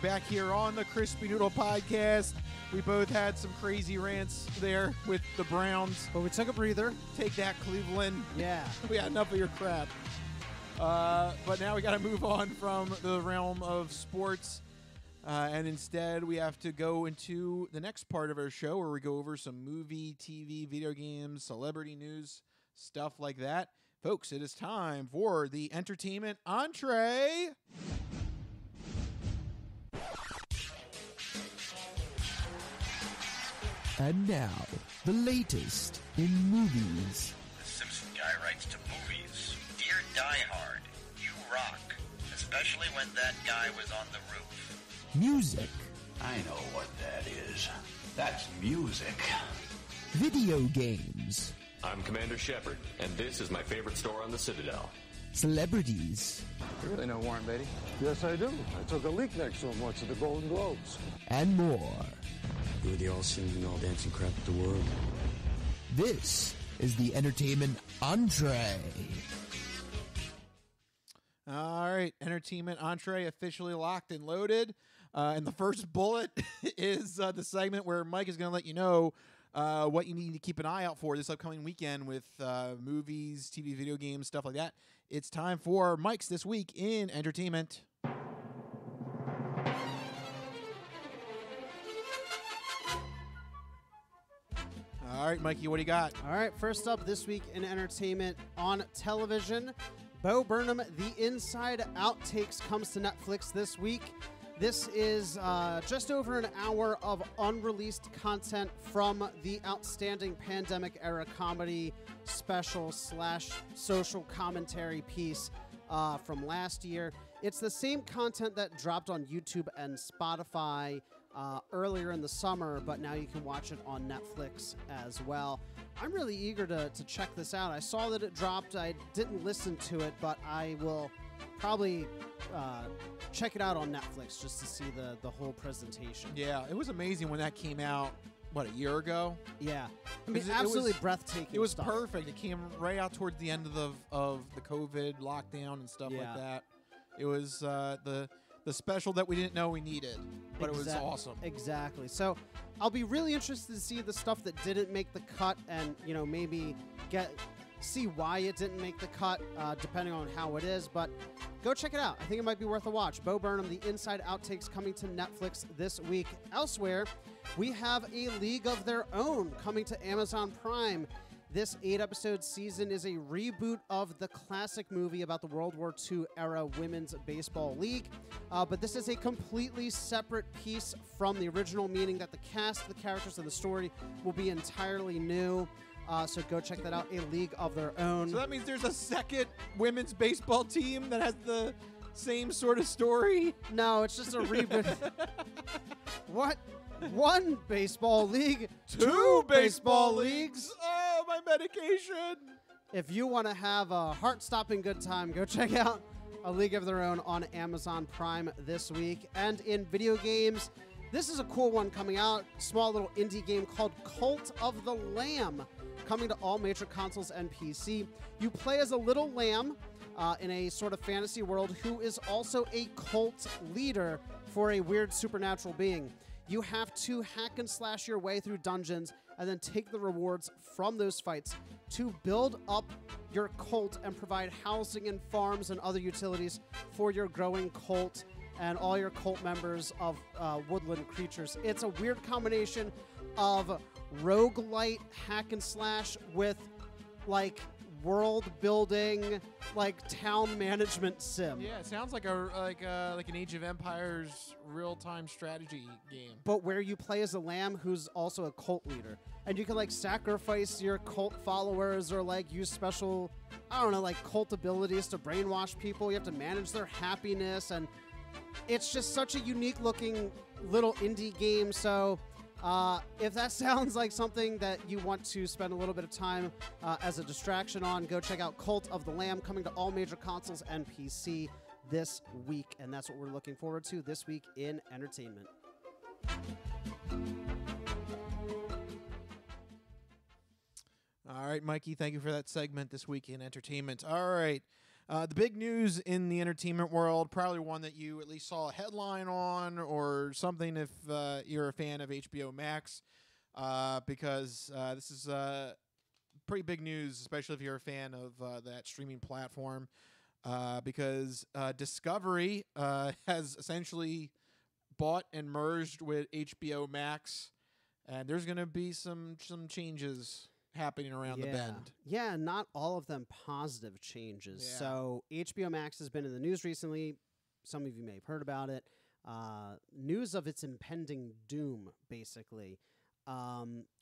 We're back here on the Crispy Noodle Podcast. We both had some crazy rants there with the Browns. But we took a breather. Take that, Cleveland. Yeah. We had enough of your crap. But now we got to move on from the realm of sports. And instead, we have to go into the next part of our show where we go over some movie, TV, video games, celebrity news, stuff like that. Folks, it is time for the entertainment entree. And now, the latest in movies. The Simpson guy writes to movies. Dear Die Hard, you rock. Especially when that guy was on the roof. Music. I know what that is. That's music. Video games. I'm Commander Shepard, and this is my favorite store on the Citadel. Celebrities. You really know Warren Beatty? Yes, I do. I took a leak next to him once at the Golden Globes. And more. We're the all-singing and all-dancing crap of the world. This is the Entertainment Entree. All right, Entertainment Entree officially locked and loaded. And the first bullet is the segment where Mike is going to let you know what you need to keep an eye out for this upcoming weekend with movies, TV, video games, stuff like that. It's time for Mike's This Week in Entertainment. All right, Mikey, what do you got? All right, first up this week in entertainment on television, Bo Burnham, The Inside Out Takes comes to Netflix this week. This is just over an hour of unreleased content from the outstanding pandemic-era comedy special / social commentary piece from last year. It's the same content that dropped on YouTube and Spotify earlier in the summer, but now you can watch it on Netflix as well. I'm really eager to check this out. I saw that it dropped. I didn't listen to it, but I will probably check it out on Netflix just to see the whole presentation. Yeah, it was amazing when that came out, what, a year ago? Yeah. I mean, absolutely breathtaking. It was stuff. Perfect. It came right out towards the end of the COVID lockdown and stuff like that. It was the special that we didn't know we needed, but it was awesome. Exactly. So I'll be really interested to see the stuff that didn't make the cut and, you know, maybe see why it didn't make the cut, depending on how it is. But go check it out. I think it might be worth a watch. Bo Burnham, The Inside Out Takes coming to Netflix this week. Elsewhere, we have A League of Their Own coming to Amazon Prime. This 8-episode season is a reboot of the classic movie about the World War II-era Women's Baseball League. But this is a completely separate piece from the original, meaning that the cast, the characters, and the story will be entirely new. So go check that out, A League of Their Own. So that means there's a second women's baseball team that has the same sort of story? No, it's just a reboot. What? One baseball league, two baseball leagues. Oh, my medication. If you want to have a heart-stopping good time, go check out A League of Their Own on Amazon Prime this week. And in video games, this is a cool one coming out. Small little indie game called Cult of the Lamb, coming to all major consoles and PC. You play as a little lamb in a sort of fantasy world who is also a cult leader for a weird supernatural being. You have to hack and slash your way through dungeons and then take the rewards from those fights to build up your cult and provide housing and farms and other utilities for your growing cult and all your cult members of woodland creatures. It's a weird combination of roguelite hack and slash with like world building, like town management sim. Yeah, it sounds like an Age of Empires real-time strategy game. But where you play as a lamb who's also a cult leader. And you can like sacrifice your cult followers or like use special, I don't know, like cult abilities to brainwash people. You have to manage their happiness, and it's just such a unique looking little indie game. So if that sounds like something that you want to spend a little bit of time as a distraction on, go check out Cult of the Lamb, coming to all major consoles and PC this week. And that's what we're looking forward to this week in entertainment. All right, Mikey, thank you for that segment, This Week in Entertainment. All right, The big news in the entertainment world, probably one that you at least saw a headline on or something if you're a fan of HBO Max, because this is pretty big news, especially if you're a fan of that streaming platform, because Discovery has essentially bought and merged with HBO Max, and there's going to be some changes happening around the bend. Yeah, not all of them positive changes. Yeah. So HBO Max has been in the news recently. Some of you may have heard about it. News of its impending doom, basically.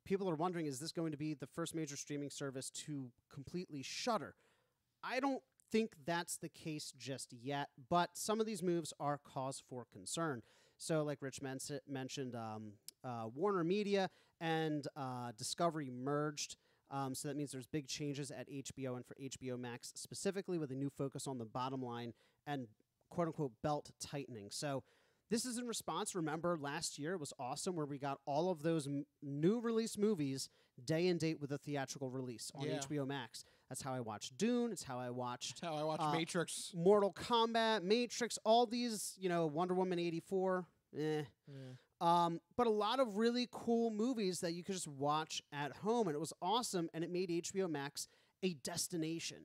People are wondering, is this going to be the first major streaming service to completely shutter? I don't think that's the case just yet, but some of these moves are cause for concern. So like Rich mentioned, Warner Media and Discovery merged, so that means there's big changes at HBO and for HBO Max specifically, with a new focus on the bottom line and quote-unquote belt tightening. So this is in response. Remember last year, it was awesome where we got all of those new release movies day and date with a theatrical release on HBO Max. That's how I watched Dune. It's how I watched Matrix, Mortal Kombat, Matrix, all these, you know, Wonder Woman 84. But a lot of really cool movies that you could just watch at home, and it was awesome, and it made HBO Max a destination,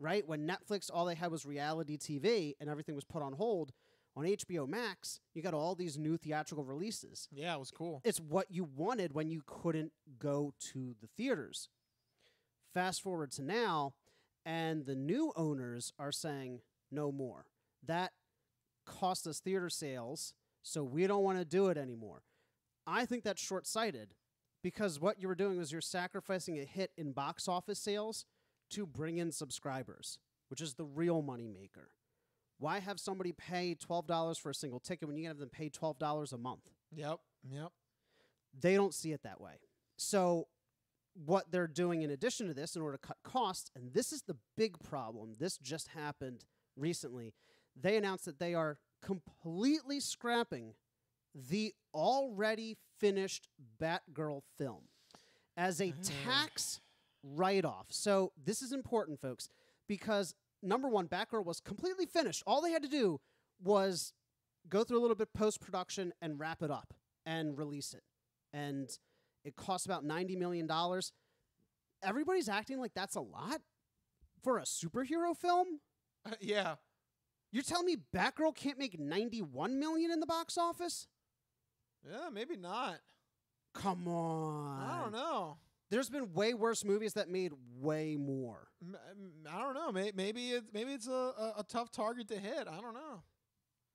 right? When Netflix, all they had was reality TV, and everything was put on hold, on HBO Max, you got all these new theatrical releases. Yeah, it was cool. It's what you wanted when you couldn't go to the theaters. Fast forward to now, and the new owners are saying, no more. That cost us theater sales, so we don't want to do it anymore. I think that's short-sighted, because what you were doing was you're sacrificing a hit in box office sales to bring in subscribers, which is the real moneymaker. Why have somebody pay $12 for a single ticket when you can have them pay $12 a month? Yep, yep. They don't see it that way. So what they're doing in addition to this, in order to cut costs, and this is the big problem, this just happened recently, they announced that they are completely scrapping the already finished Batgirl film as a tax write-off. So this is important, folks, because number one, Batgirl was completely finished. All they had to do was go through a little bit post-production and wrap it up and release it. And it cost about $90 million. Everybody's acting like that's a lot for a superhero film? Yeah. You're telling me Batgirl can't make $91 million in the box office? Yeah, maybe not. Come on. I don't know. There's been way worse movies that made way more. I don't know. Maybe it's a tough target to hit. I don't know.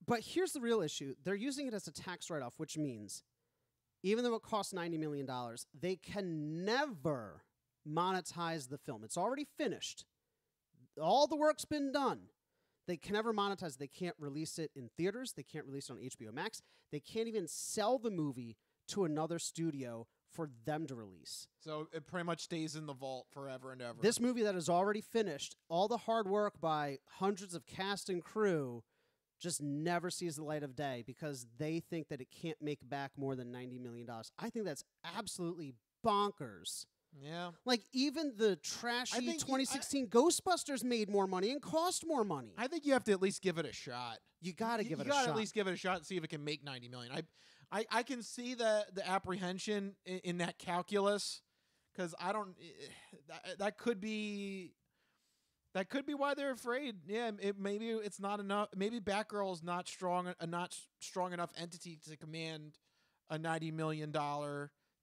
But here's the real issue. They're using it as a tax write-off, which means even though it costs $90 million, they can never monetize the film. It's already finished. All the work's been done. They can never monetize it. They can't release it in theaters. They can't release it on HBO Max. They can't even sell the movie to another studio for them to release. So it pretty much stays in the vault forever and ever. This movie that is already finished, all the hard work by hundreds of cast and crew just never sees the light of day because they think that it can't make back more than $90 million. I think that's absolutely bonkers. Yeah. Like, even the trashy 2016 Ghostbusters made more money and cost more money. I think you have to at least give it a shot. You got to give it a shot. You got to at least give it a shot and see if it can make $90 million. I can see the apprehension in that calculus, because I don't that could be why they're afraid. Yeah, maybe it's not enough. Maybe Batgirl is not strong, a not strong enough entity to command a $90 million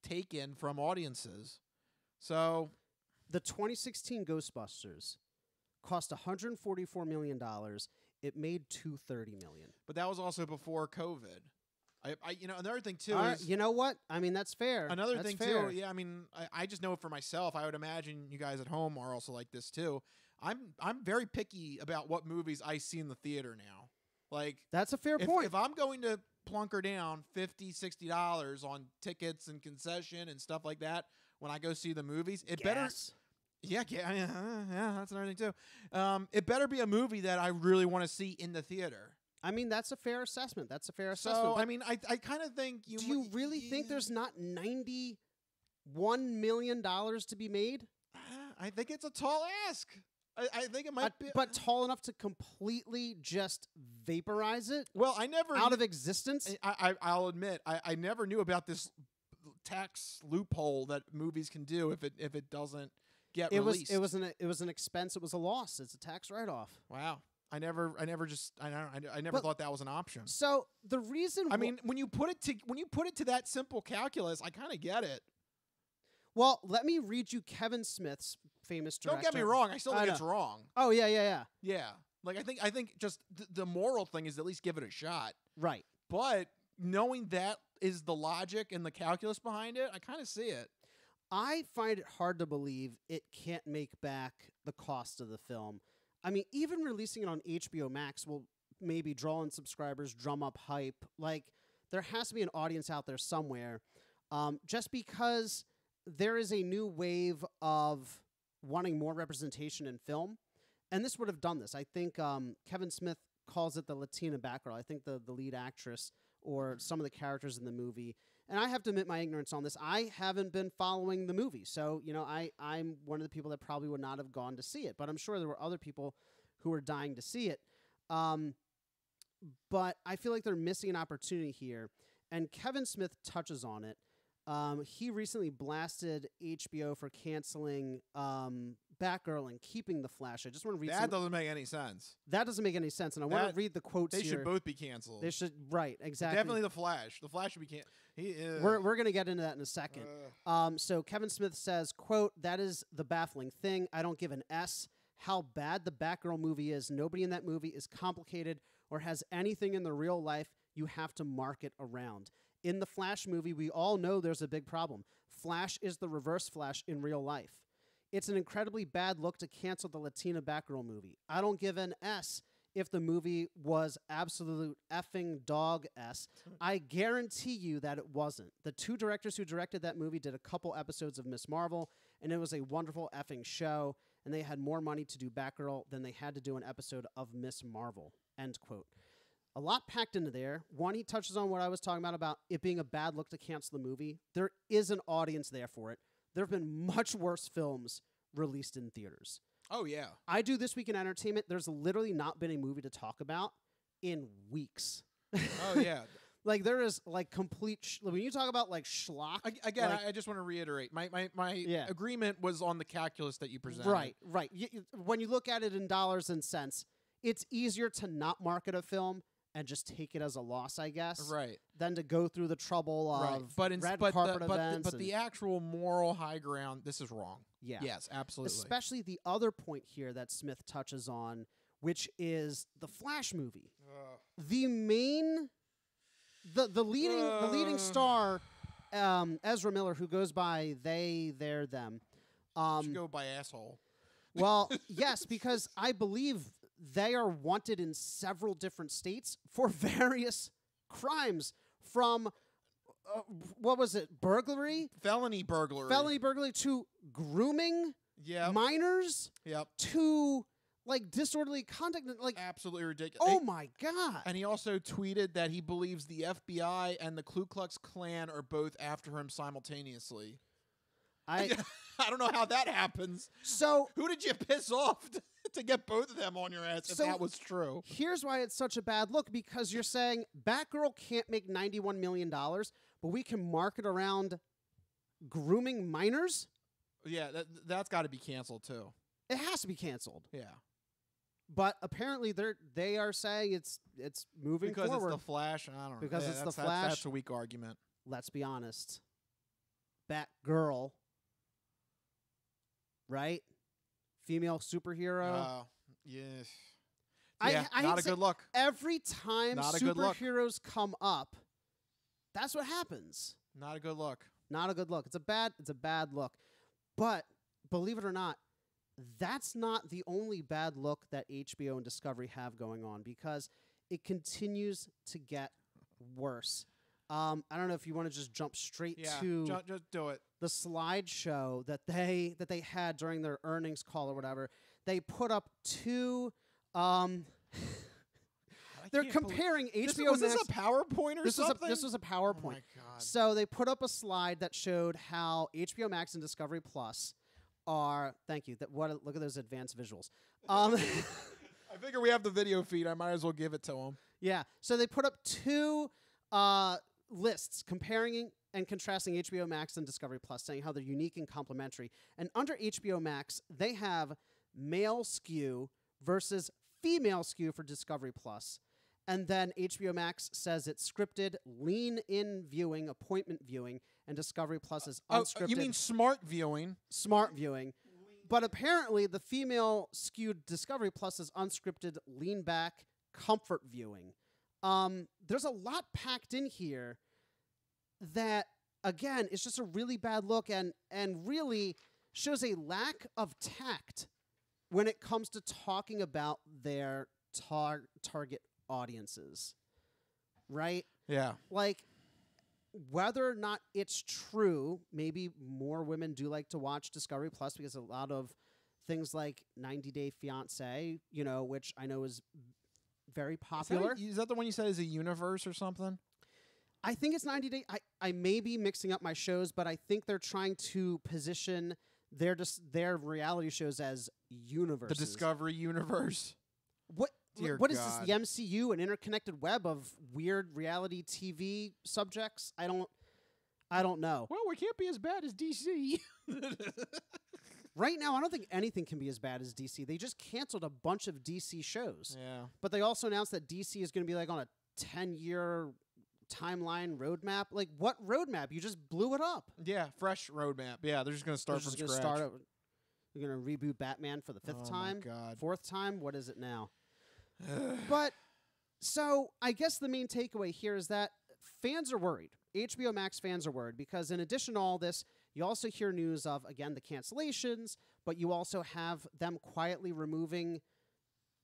take-in from audiences. So the 2016 Ghostbusters cost $144 million. It made $230 million. But that was also before COVID. You know, another thing, too, is... You know what? I mean, that's fair. Another thing, too, yeah, I mean, I just know for myself, I would imagine you guys at home are also like this, too. I'm very picky about what movies I see in the theater now. Like... That's a fair point. If I'm going to plunker down $50, $60 on tickets and concession and stuff like that... When I go see the movies, yeah, that's another thing too. It better be a movie that I really want to see in the theater. I mean, that's a fair assessment. That's a fair assessment. So, I mean, I kind of think you. Do you really think there's not $91 million to be made? I think it's a tall ask. I think it might be. But tall enough to completely just vaporize it? Well, I never... Out of existence? I'll admit, I never knew about this tax loophole that movies can do if it doesn't get released. It was an expense. It was a loss. It's a tax write-off. Wow. I never thought that was an option. So the reason... I mean, when you put it to that simple calculus, I kind of get it. Well, let me read you Kevin Smith's famous director. Don't get me wrong. I still think it's wrong. Oh, yeah. Yeah. Like, I think just the moral thing is at least give it a shot. Right. But knowing that is the logic and the calculus behind it, I kind of see it. I find it hard to believe it can't make back the cost of the film. I mean, even releasing it on HBO Max will maybe draw in subscribers, drum up hype. Like, there has to be an audience out there somewhere. Just because... there is a new wave of wanting more representation in film, and this would have done this. I think Kevin Smith calls it the Latina Batgirl. I think the lead actress or some of the characters in the movie, and I have to admit my ignorance on this. I haven't been following the movie, so you know I'm one of the people that probably would not have gone to see it, but I'm sure there were other people who were dying to see it. But I feel like they're missing an opportunity here, and Kevin Smith touches on it. He recently blasted HBO for canceling Batgirl and keeping The Flash. I just want to read that. Doesn't make any sense. That doesn't make any sense, and I want to read the quotes here. They should both be canceled. They should, right, exactly. Definitely The Flash. The Flash should be canceled. We're going to get into that in a second. So Kevin Smith says, quote, "That is the baffling thing. I don't give an S. How bad the Batgirl movie is. Nobody in that movie is complicated or has anything in the real life you have to market around. In the Flash movie, we all know there's a big problem. Flash is the Reverse Flash in real life. It's an incredibly bad look to cancel the Latina Batgirl movie. I don't give an S if the movie was absolute effing dog S. I guarantee you that it wasn't. The two directors who directed that movie did a couple episodes of Miss Marvel, and it was a wonderful effing show, and they had more money to do Batgirl than they had to do an episode of Miss Marvel." End quote. A lot packed into there. One, he touches on what I was talking about it being a bad look to cancel the movie. There is an audience there for it. There have been much worse films released in theaters. Oh, yeah. I do This Week in Entertainment. There's literally not been a movie to talk about in weeks. Oh, yeah. Like, there is, like, complete... when you talk about, like, schlock... Again, like, I just want to reiterate. My agreement was on the calculus that you presented. Right. When you look at it in dollars and cents, it's easier to not market a film and just take it as a loss, I guess. Right. Than to go through the trouble of red carpet events. But the actual moral high ground, this is wrong. Yeah. Yes, absolutely. Especially the other point here that Smith touches on, which is the Flash movie. The leading star, Ezra Miller, who goes by they, their, them. Should go by asshole. Well, yes, because I believe... they are wanted in several different states for various crimes, from, what was it, burglary? Felony burglary to grooming minors to, like, disorderly conduct. Like, absolutely ridiculous. Oh, my God. And he also tweeted that he believes the FBI and the Ku Klux Klan are both after him simultaneously. I don't know how that happens. So who did you piss off to get both of them on your ass if that was true? Here's why it's such a bad look, because you're saying Batgirl can't make $91 million, but we can market around grooming minors? Yeah, that's got to be canceled too. It has to be canceled. Yeah. But apparently they are saying it's moving because forward. Because it's the Flash? I don't know. Because it's the Flash? That's a weak argument. Let's be honest. Batgirl... right? Female superhero. Yes. Yeah, not a good look. Every time superheroes come up, that's what happens. Not a good look. Not a good look. It's a bad look. But believe it or not, that's not the only bad look that HBO and Discovery have going on, because it continues to get worse. I don't know if you want to just jump straight to... Yeah, just do it. The slideshow that they had during their earnings call or whatever. They put up two... they're comparing HBO Max... Was this a PowerPoint or something? This was a PowerPoint. Oh my God. So they put up a slide that showed how HBO Max and Discovery Plus are, thank you. That what? Look at those advanced visuals. I figure we have the video feed. I might as well give it to them. Yeah. So they put up two lists comparing and contrasting HBO Max and Discovery Plus, saying how they're unique and complementary. And under HBO Max, they have male skew versus female skew for Discovery Plus. And then HBO Max says it's scripted, lean-in viewing, appointment viewing, and Discovery Plus is unscripted. Oh, you mean smart viewing. Smart viewing. But apparently the female skewed Discovery Plus is unscripted, lean-back, comfort viewing. There's a lot packed in here that, again, is just a really bad look and really shows a lack of tact when it comes to talking about their target audiences, right? Yeah. Like, whether or not it's true, maybe more women do like to watch Discovery Plus because a lot of things like 90 Day Fiancé, you know, which I know is very popular. Is that the one you said is a universe or something? I think it's 90 Day. I may be mixing up my shows, but I think they're trying to position their reality shows as universes. The Discovery universe. What is this, the MCU, an interconnected web of weird reality TV subjects? I don't know. Well, we can't be as bad as DC. Right now, I don't think anything can be as bad as DC. They just canceled a bunch of DC shows. Yeah. But they also announced that DC is going to be like on a 10-year timeline roadmap. Like, what roadmap? You just blew it up. Yeah, fresh roadmap. Yeah, they're just going to start from scratch. They're going to reboot Batman for the fourth time. What is it now? But so I guess the main takeaway here is that fans are worried. HBO Max fans are worried because in addition to all this, you also hear news of, again, the cancellations, but you also have them quietly removing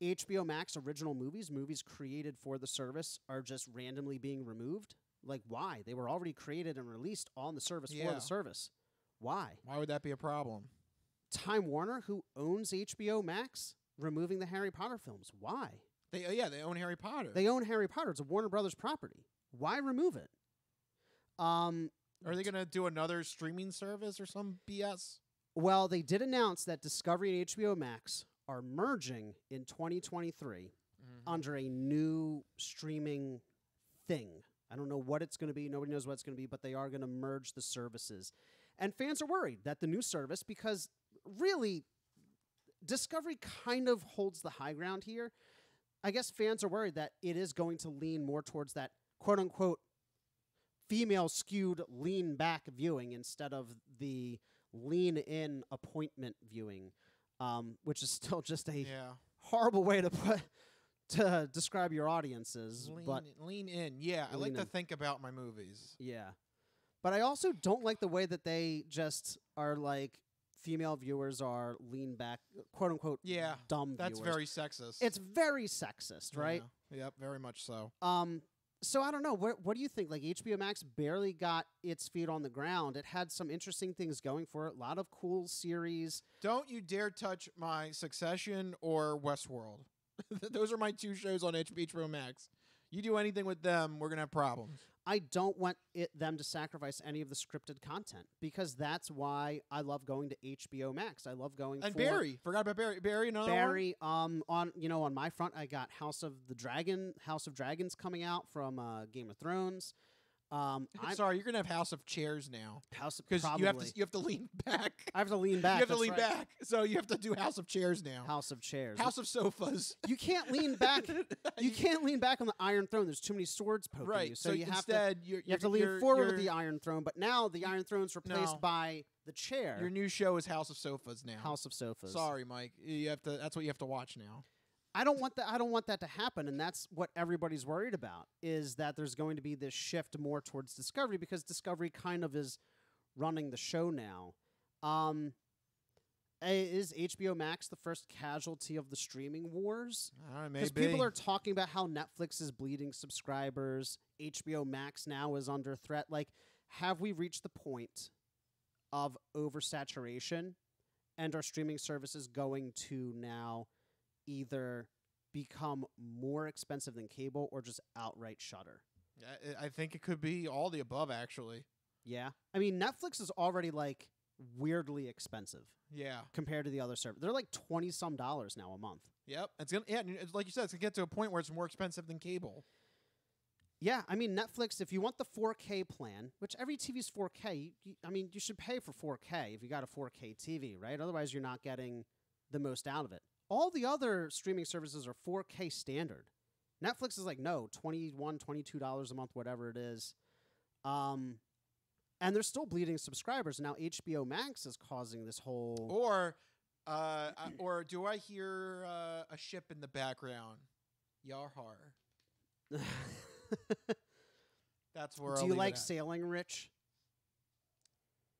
HBO Max original movies. Movies created for the service are just randomly being removed. Like, why? They were already created and released on the service for the service. Why? Why would that be a problem? Time Warner, who owns HBO Max, removing the Harry Potter films. Why? They own Harry Potter. They own Harry Potter. It's a Warner Brothers property. Why remove it? Are they going to do another streaming service or some BS? Well, they did announce that Discovery and HBO Max are merging in 2023 under a new streaming thing. I don't know what it's going to be. Nobody knows what it's going to be, but they are going to merge the services. And fans are worried that the new service, because really, Discovery kind of holds the high ground here. I guess fans are worried that it is going to lean more towards that quote-unquote female-skewed lean-back viewing instead of the lean-in appointment viewing, which is still just a horrible way to describe your audiences. Lean in. Yeah, I like to think about my movies. Yeah. But I also don't like the way that they just are like, female viewers are lean back, quote unquote, dumb viewers. That's very sexist. It's very sexist, right? Yeah, yep, very much so. So I don't know. What do you think? Like, HBO Max barely got its feet on the ground. It had some interesting things going for it. A lot of cool series. Don't you dare touch my Succession or Westworld. Those are my two shows on HBO Max. You do anything with them, we're going to have problems. I don't want them to sacrifice any of the scripted content because that's why I love going to HBO Max. I love going and Barry. Forgot about Barry. Barry, another one? On my front, I got House of Dragons coming out from Game of Thrones. Sorry, you're gonna have House of Chairs now. Because you have to lean back. I have to lean back. You have to lean back. So you have to do House of Chairs now. House of Chairs. House of Sofas. You can't lean back. You can't lean back on the Iron Throne. There's too many swords poking you. So you instead, have to. You have to lean forward with the Iron Throne. But now the Iron Throne's replaced by the chair. Your new show is House of Sofas now. House of Sofas. Sorry, Mike. You have to. That's what you have to watch now. I don't want that to happen, and that's what everybody's worried about, is that there's going to be this shift more towards Discovery because Discovery kind of is running the show now. Is HBO Max the first casualty of the streaming wars? Because people are talking about how Netflix is bleeding subscribers, HBO Max now is under threat. Like, have we reached the point of oversaturation and are streaming services going to now either become more expensive than cable or just outright shutter? I think it could be all the above, actually. Yeah. I mean, Netflix is already like weirdly expensive. Yeah. Compared to the other service. They're like $20-some now a month. Yep. It's gonna, yeah, like you said, it's going to get to a point where it's more expensive than cable. Yeah, I mean, Netflix, if you want the 4K plan, which every TV's 4K, I mean, you should pay for 4K if you got a 4K TV, right? Otherwise, you're not getting the most out of it. All the other streaming services are 4K standard. Netflix is like, no, $21, $22 a month, whatever it is. And they're still bleeding subscribers. Now HBO Max is causing this whole... Or do I hear a ship in the background? Yar-har. That's where. Do you like sailing, Rich?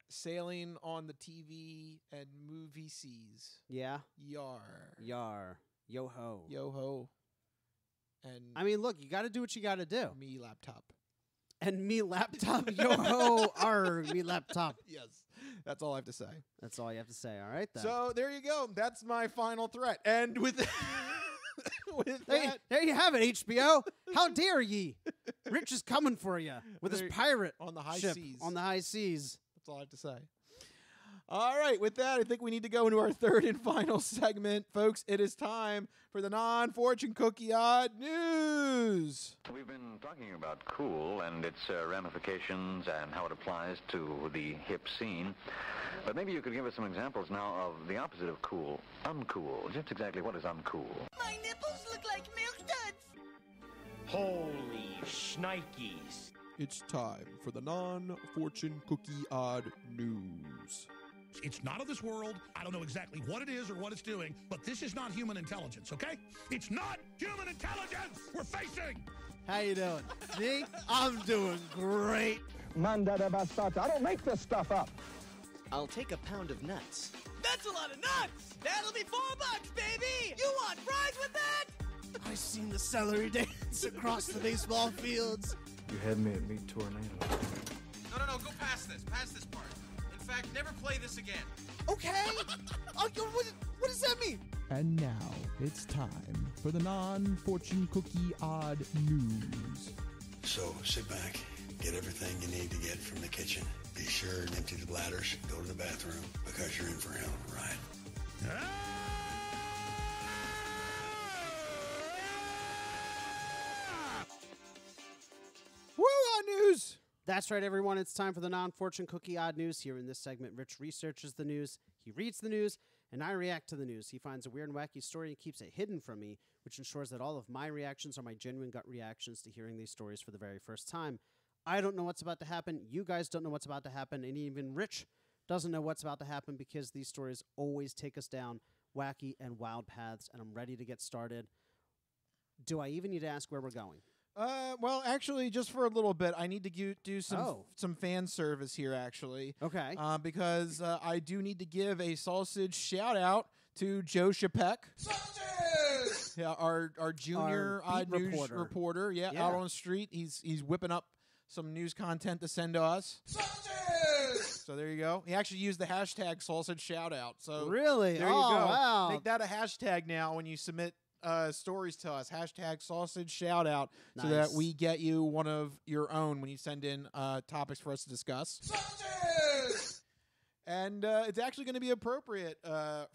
Sailing on the TV and movie seas. Yeah. Yar. Yar. Yo ho. Yo ho. And I mean, look, you got to do what you got to do. Me laptop. And me laptop. Yo ho. Arr. Me laptop. Yes. That's all I have to say. That's all you have to say. All right, then. So there you go. That's my final threat. And with. With that. Hey, there you have it, HBO. How dare ye? Rich is coming for you with his pirate on the high seas. On the high seas. That's all I have to say. All right, with that, I think we need to go into our third and final segment, folks. It is time for the non-fortune cookie odd news. We've been talking about cool and its ramifications and how it applies to the hip scene, but maybe you could give us some examples now of the opposite of cool, uncool. Just exactly what is uncool? My nipples look like milk duds. Holy shnikes! It's time for the non-fortune cookie odd news. It's not of this world. I don't know exactly what it is or what it's doing, but this is not human intelligence, okay? It's not human intelligence we're facing. How you doing? Me? I'm doing great. Manda de Bastata. I don't make this stuff up. I'll take a pound of nuts. That's a lot of nuts. That'll be $4, baby. You want fries with that? I've seen the celery dance across the baseball fields. You had me at meat tornado. No, go past this. Pass this part. In fact, never play this again. Okay. What does that mean? And now it's time for the non-fortune cookie odd news. So sit back, get everything you need to get from the kitchen. Be sure and empty the bladders. Go to the bathroom because you're in for a hell of a ride. Woo! Odd news. That's right, everyone. It's time for the non-fortune cookie odd news. Here in this segment, Rich researches the news, he reads the news, and I react to the news. He finds a weird and wacky story and keeps it hidden from me, which ensures that all of my reactions are my genuine gut reactions to hearing these stories for the very first time. I don't know what's about to happen. You guys don't know what's about to happen. And even Rich doesn't know what's about to happen because these stories always take us down wacky and wild paths, and I'm ready to get started. Do I even need to ask where we're going? Well, actually, just for a little bit, I need to do some fan service here, actually. Okay. Because I do need to give a sausage shout-out to Joe Shapek. Sausage! Yeah, our junior odd news reporter. Yeah, out on the street. He's whipping up some news content to send to us. Sausage! So there you go. He actually used the hashtag sausage shout-out. So really? There you go. Wow. Make that a hashtag now when you submit stories to us. Hashtag sausage shout out. Nice. So that we get you one of your own when you send in topics for us to discuss. Sausage! And it's actually going to be appropriate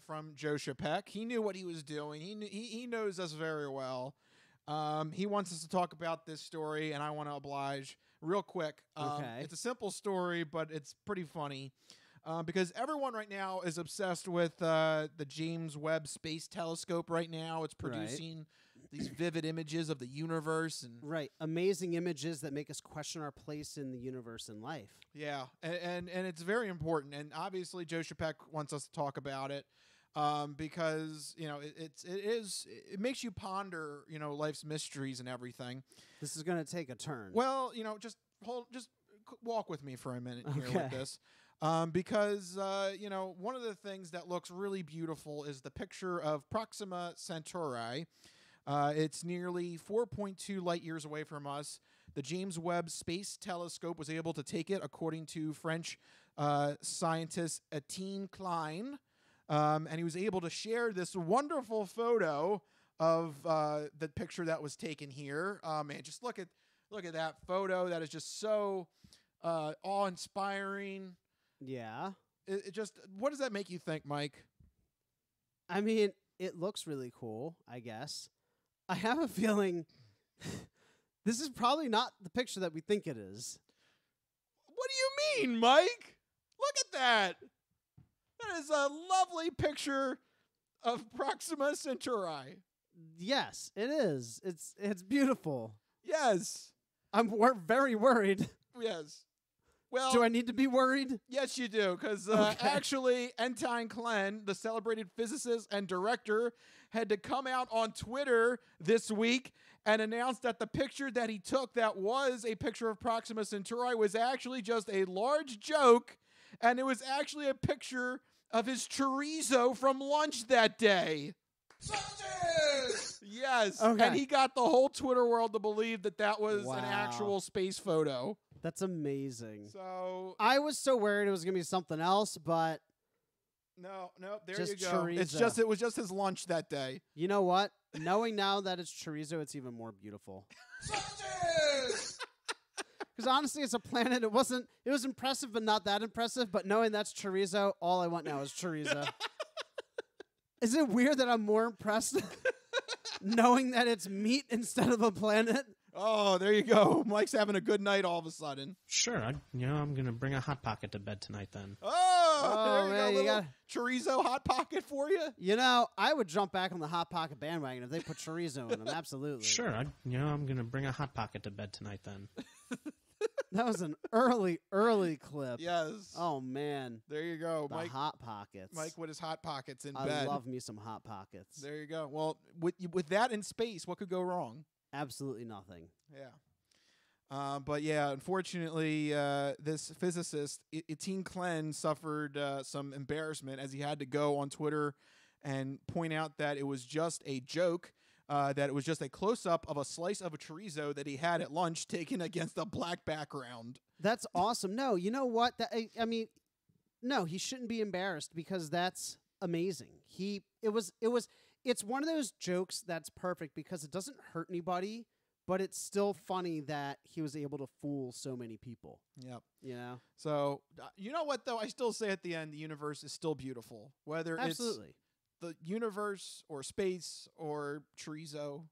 from Joe Shapek. He knew what he was doing. He knows us very well. He wants us to talk about this story, and I want to oblige real quick. Okay. It's a simple story, but it's pretty funny. Because everyone right now is obsessed with the James Webb Space Telescope right now. It's producing these vivid images of the universe. Right. Amazing images that make us question our place in the universe and life. Yeah. And it's very important. And obviously, Joe Shapek wants us to talk about it because, you know, it makes you ponder, you know, life's mysteries and everything. This is going to take a turn. Well, you know, just walk with me for a minute here with this. Because, you know, one of the things that looks really beautiful is the picture of Proxima Centauri. It's nearly 4.2 light years away from us. The James Webb Space Telescope was able to take it, according to French scientist Etienne Klein. And he was able to share this wonderful photo of the picture that was taken here. Man, just look at that photo. That is just so awe-inspiring. Yeah. It just, what does that make you think, Mike? I mean, it looks really cool, I guess. I have a feeling this is probably not the picture that we think it is. What do you mean, Mike? Look at that. That is a lovely picture of Proxima Centauri. Yes, it is. It's beautiful. Yes. We're very worried. Yes. Well, do I need to be worried? Yes, you do, because actually, Entine Klen, the celebrated physicist and director, had to come out on Twitter this week and announce that the picture that he took that was a picture of Proxima Centauri was actually just a large joke, and it was actually a picture of his chorizo from lunch that day. Yes, okay. And he got the whole Twitter world to believe that that was an actual space photo. That's amazing. So I was so worried it was going to be something else, but no, there you go. Chorizo. It was just his lunch that day. You know what? Knowing now that it's chorizo, it's even more beautiful. Because honestly, it's a planet. It was impressive, but not that impressive. But knowing that's chorizo, all I want now is chorizo. Is it weird that I'm more impressed knowing that it's meat instead of a planet? Oh, there you go. Mike's having a good night all of a sudden. Sure. I'm going to bring a Hot Pocket to bed tonight then. Oh, there you go. Chorizo Hot Pocket for you? You know, I would jump back on the Hot Pocket bandwagon if they put chorizo in them. Absolutely. Sure. I'm going to bring a Hot Pocket to bed tonight then. That was an early clip. Yes. Oh, man. There you go. The Mike, Hot Pockets. Mike with his Hot Pockets in bed. I love me some Hot Pockets. There you go. Well, with that in space, what could go wrong? Absolutely nothing. Yeah. But yeah, unfortunately, this physicist, Entine Klen, suffered some embarrassment as he had to go on Twitter and point out that it was just a joke, that it was just a close-up of a slice of a chorizo that he had at lunch taken against a black background. That's awesome. No, you know what? No, he shouldn't be embarrassed because that's amazing. It's one of those jokes that's perfect because it doesn't hurt anybody, but it's still funny that he was able to fool so many people. Yep. You know? So, you know what, though? I still say at the end, the universe is still beautiful. Whether it's the universe or space or chorizo,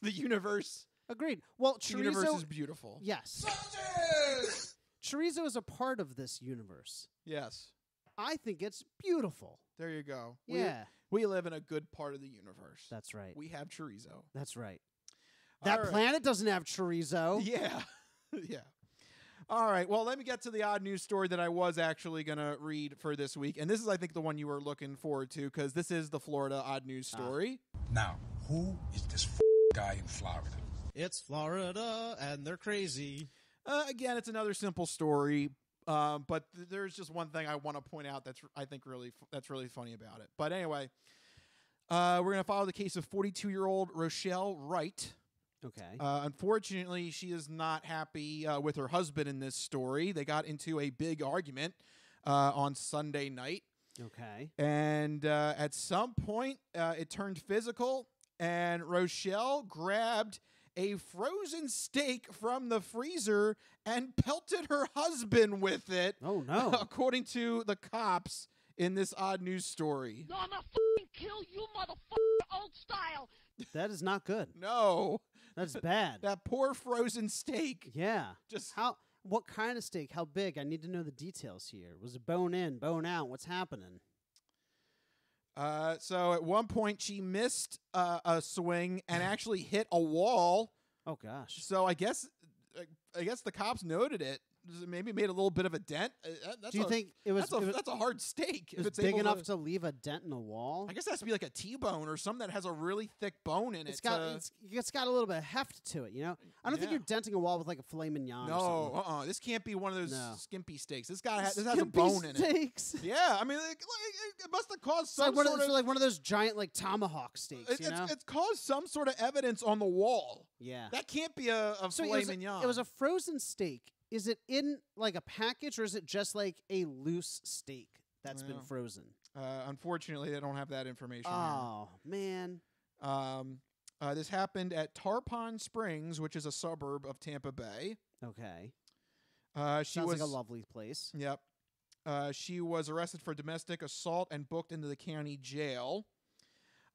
the universe. Agreed. Well, the universe is beautiful. Yes. Chorizo is a part of this universe. Yes. I think it's beautiful. There you go. Yeah. We live in a good part of the universe. That's right. We have chorizo. That's right. That planet doesn't have chorizo. Yeah. Yeah. All right. Well, let me get to the odd news story that I was actually going to read for this week. And this is, I think, the one you were looking forward to because this is the Florida odd news story. Now, who is this guy in Florida? It's Florida and they're crazy. Again, it's another simple story. But there's just one thing I want to point out that's really funny about it. But anyway, we're going to follow the case of 42-year-old Rochelle Wright. Okay. Unfortunately, she is not happy with her husband in this story. They got into a big argument on Sunday night. Okay. And at some point, it turned physical, and Rochelle grabbed a frozen steak from the freezer and pelted her husband with it. Oh, no. According to the cops in this odd news story. I'm gonna f***ing kill you, motherfucker, old style. That is not good. No. That's bad. That poor frozen steak. Yeah. Just how? What kind of steak? How big? I need to know the details here. Was it bone in, bone out? What's happening? So at one point she missed a swing and actually hit a wall. Oh gosh! So I guess the cops noted it. Maybe made a little bit of a dent. Do you think it was? That's a hard steak. If it's big enough to leave a dent in the wall. I guess it has to be like a T-bone or something that has a really thick bone in it. It's got a little bit of heft to it. You know, I don't think you're denting a wall with like a filet mignon. No, or something. This can't be one of those skimpy steaks. This has a bone in it. Yeah, I mean, it must have caused some like one of those giant like tomahawk steaks. It's caused some sort of evidence on the wall. Yeah, that can't be a filet mignon. It was a frozen steak. Is it in like a package or is it just like a loose steak that's been frozen? Unfortunately, I don't have that information. Oh, man. This happened at Tarpon Springs, which is a suburb of Tampa Bay. Okay. Sounds like a lovely place. Yep. She was arrested for domestic assault and booked into the county jail.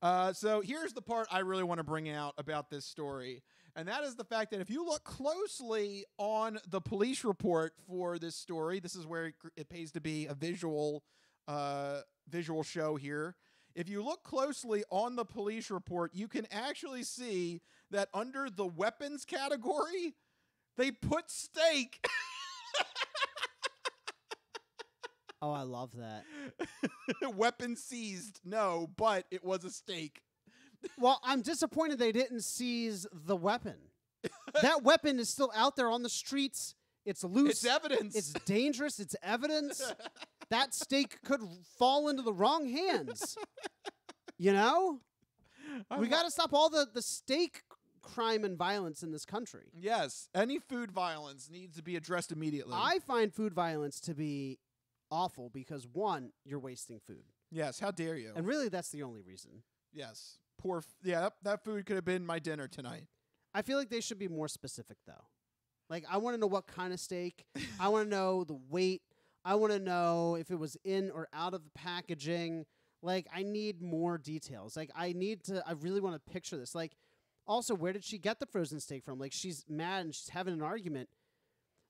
So here's the part I really want to bring out about this story, and that is the fact that if you look closely on the police report for this story, this is where it pays to be a visual show here. If you look closely on the police report, you can actually see that under the weapons category, they put steak. Oh, I love that. Weapon seized. No, but it was a steak. Well, I'm disappointed they didn't seize the weapon. That weapon is still out there on the streets. It's loose. It's evidence. It's dangerous. It's evidence. That steak could fall into the wrong hands. You know? We got to stop all the steak crime and violence in this country. Yes. Any food violence needs to be addressed immediately. I find food violence to be awful because, one, you're wasting food. Yes. How dare you? And really, that's the only reason. Yes. That food could have been my dinner tonight. I feel like they should be more specific, though. Like, I want to know what kind of steak. I want to know the weight. I want to know if it was in or out of the packaging. Like, I need more details. Like, I really want to picture this. Like, also, where did she get the frozen steak from? Like, she's mad and she's having an argument.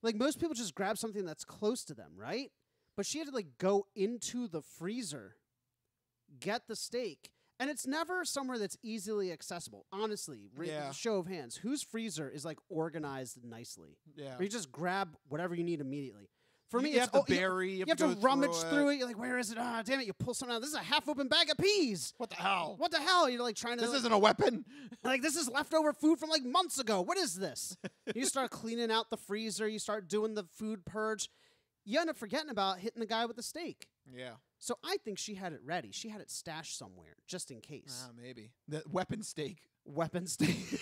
Like, most people just grab something that's close to them, right? But she had to, like, go into the freezer, get the steak. And it's never somewhere that's easily accessible. Honestly, show of hands. Whose freezer is, like, organized nicely? Yeah. Or you just grab whatever you need immediately. For me, it's you have to rummage through it. You're like, where is it? Ah, damn it! You pull something out. This is a half-open bag of peas. What the hell? What the hell? You're like trying to. This isn't a weapon. Like, this is leftover food from like months ago. What is this? You start cleaning out the freezer. You start doing the food purge. You end up forgetting about hitting the guy with the steak. Yeah. So I think she had it ready. She had it stashed somewhere just in case. Maybe the weapon steak. Weapon steak.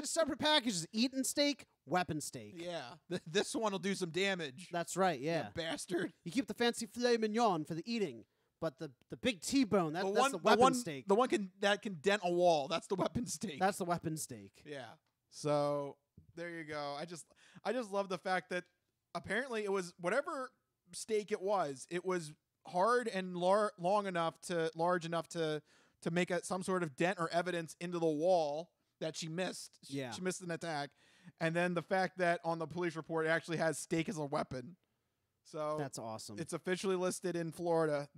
Just separate packages. Eaten steak, weapon steak. Yeah. This one will do some damage. That's right, yeah. You bastard. You keep the fancy filet mignon for the eating, but the big T-bone, that's the weapon steak. The one that can dent a wall. That's the weapon steak. That's the weapon steak. Yeah. So there you go. I just love the fact that apparently it was whatever steak it was hard and large enough to make some sort of dent or evidence into the wall that she missed. She missed an attack. And then the fact that on the police report, it actually has steak as a weapon. So that's awesome. It's officially listed in Florida.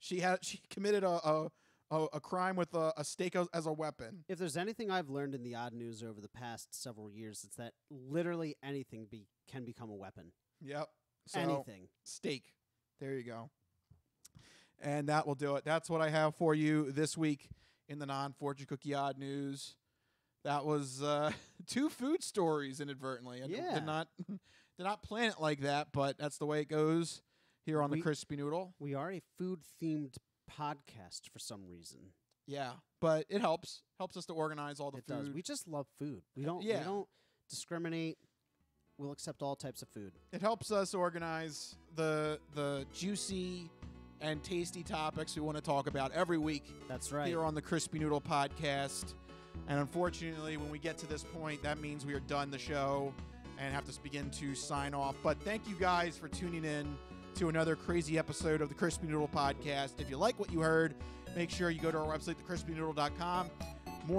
She committed a crime with a steak as a weapon. If there's anything I've learned in the odd news over the past several years, it's that literally anything can become a weapon. Yep. So anything. Steak. There you go. And that will do it. That's what I have for you this week in the non-fortune cookie odd news. That was two food stories inadvertently. I did not plan it like that, but that's the way it goes here on the Crispy Noodle. We are a food-themed podcast for some reason. Yeah, but it helps us to organize all the food. It does. We just love food. We don't discriminate. We'll accept all types of food. It helps us organize the juicy and tasty topics we want to talk about every week. That's right. Here on the Crispy Noodle Podcast. And unfortunately, when we get to this point, that means we are done the show and have to begin to sign off. But thank you guys for tuning in to another crazy episode of the Crispy Noodle Podcast. If you like what you heard, make sure you go to our website, thecrispynoodle.com.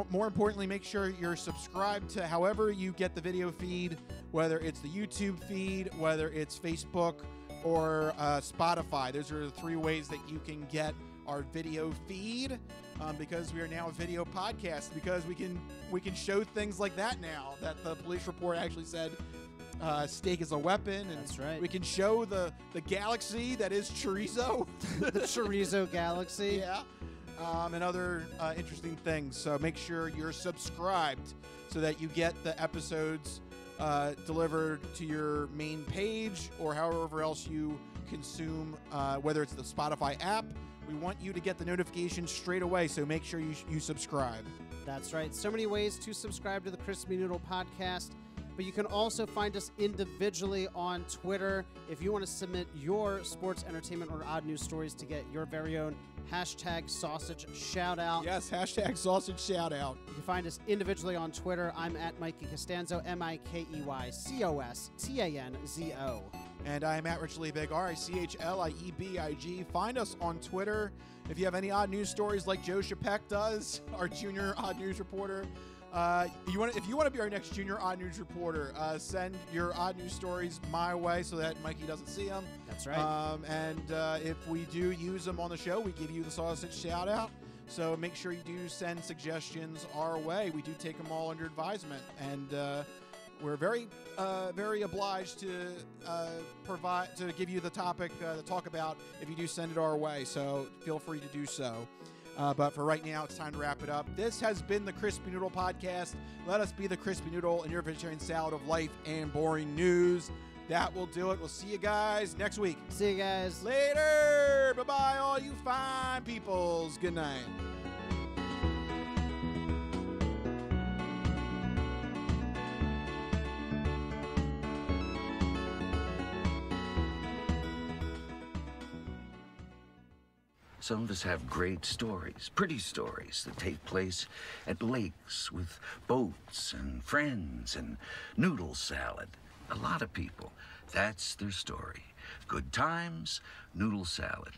More importantly, make sure you're subscribed to however you get the video feed, whether it's the YouTube feed, whether it's Facebook, or Spotify. Those are the three ways that you can get our video feed, because we are now a video podcast, because we can show things like that now that the police report actually said steak is a weapon. And that's right. We can show the galaxy that is chorizo. The chorizo galaxy. Yeah. And other interesting things. So make sure you're subscribed so that you get the episodes delivered to your main page or however else you consume, whether it's the Spotify app. We want you to get the notification straight away, so make sure you subscribe. That's right. So many ways to subscribe to the Crispy Noodle Podcast, but you can also find us individually on Twitter. If you want to submit your sports, entertainment, or odd news stories to get your very own #SausageShoutout. Yes, #SausageShoutout. You can find us individually on Twitter. I'm @MikeyCostanzo, MikeyCostanzo. And I am at Rich Liebig, R-I-C-H-L-I-E-B-I-G. Find us on Twitter. If you have any odd news stories like Joe Chapek does, our junior odd news reporter, if you want to be our next junior odd news reporter, send your odd news stories my way so that Mikey doesn't see them. That's right. And if we do use them on the show, we give you the sausage shout out. So make sure you do send suggestions our way. We do take them all under advisement, and we're very, very obliged to give you the topic to talk about if you do send it our way. So feel free to do so. But for right now, it's time to wrap it up. This has been the Crispy Noodle Podcast. Let us be the Crispy Noodle in your vegetarian salad of life and boring news. That will do it. We'll see you guys next week. See you guys later. Bye-bye, all you fine peoples. Good night. Some of us have great stories, pretty stories that take place at lakes with boats and friends and noodle salad. A lot of people, that's their story. Good times, noodle salad.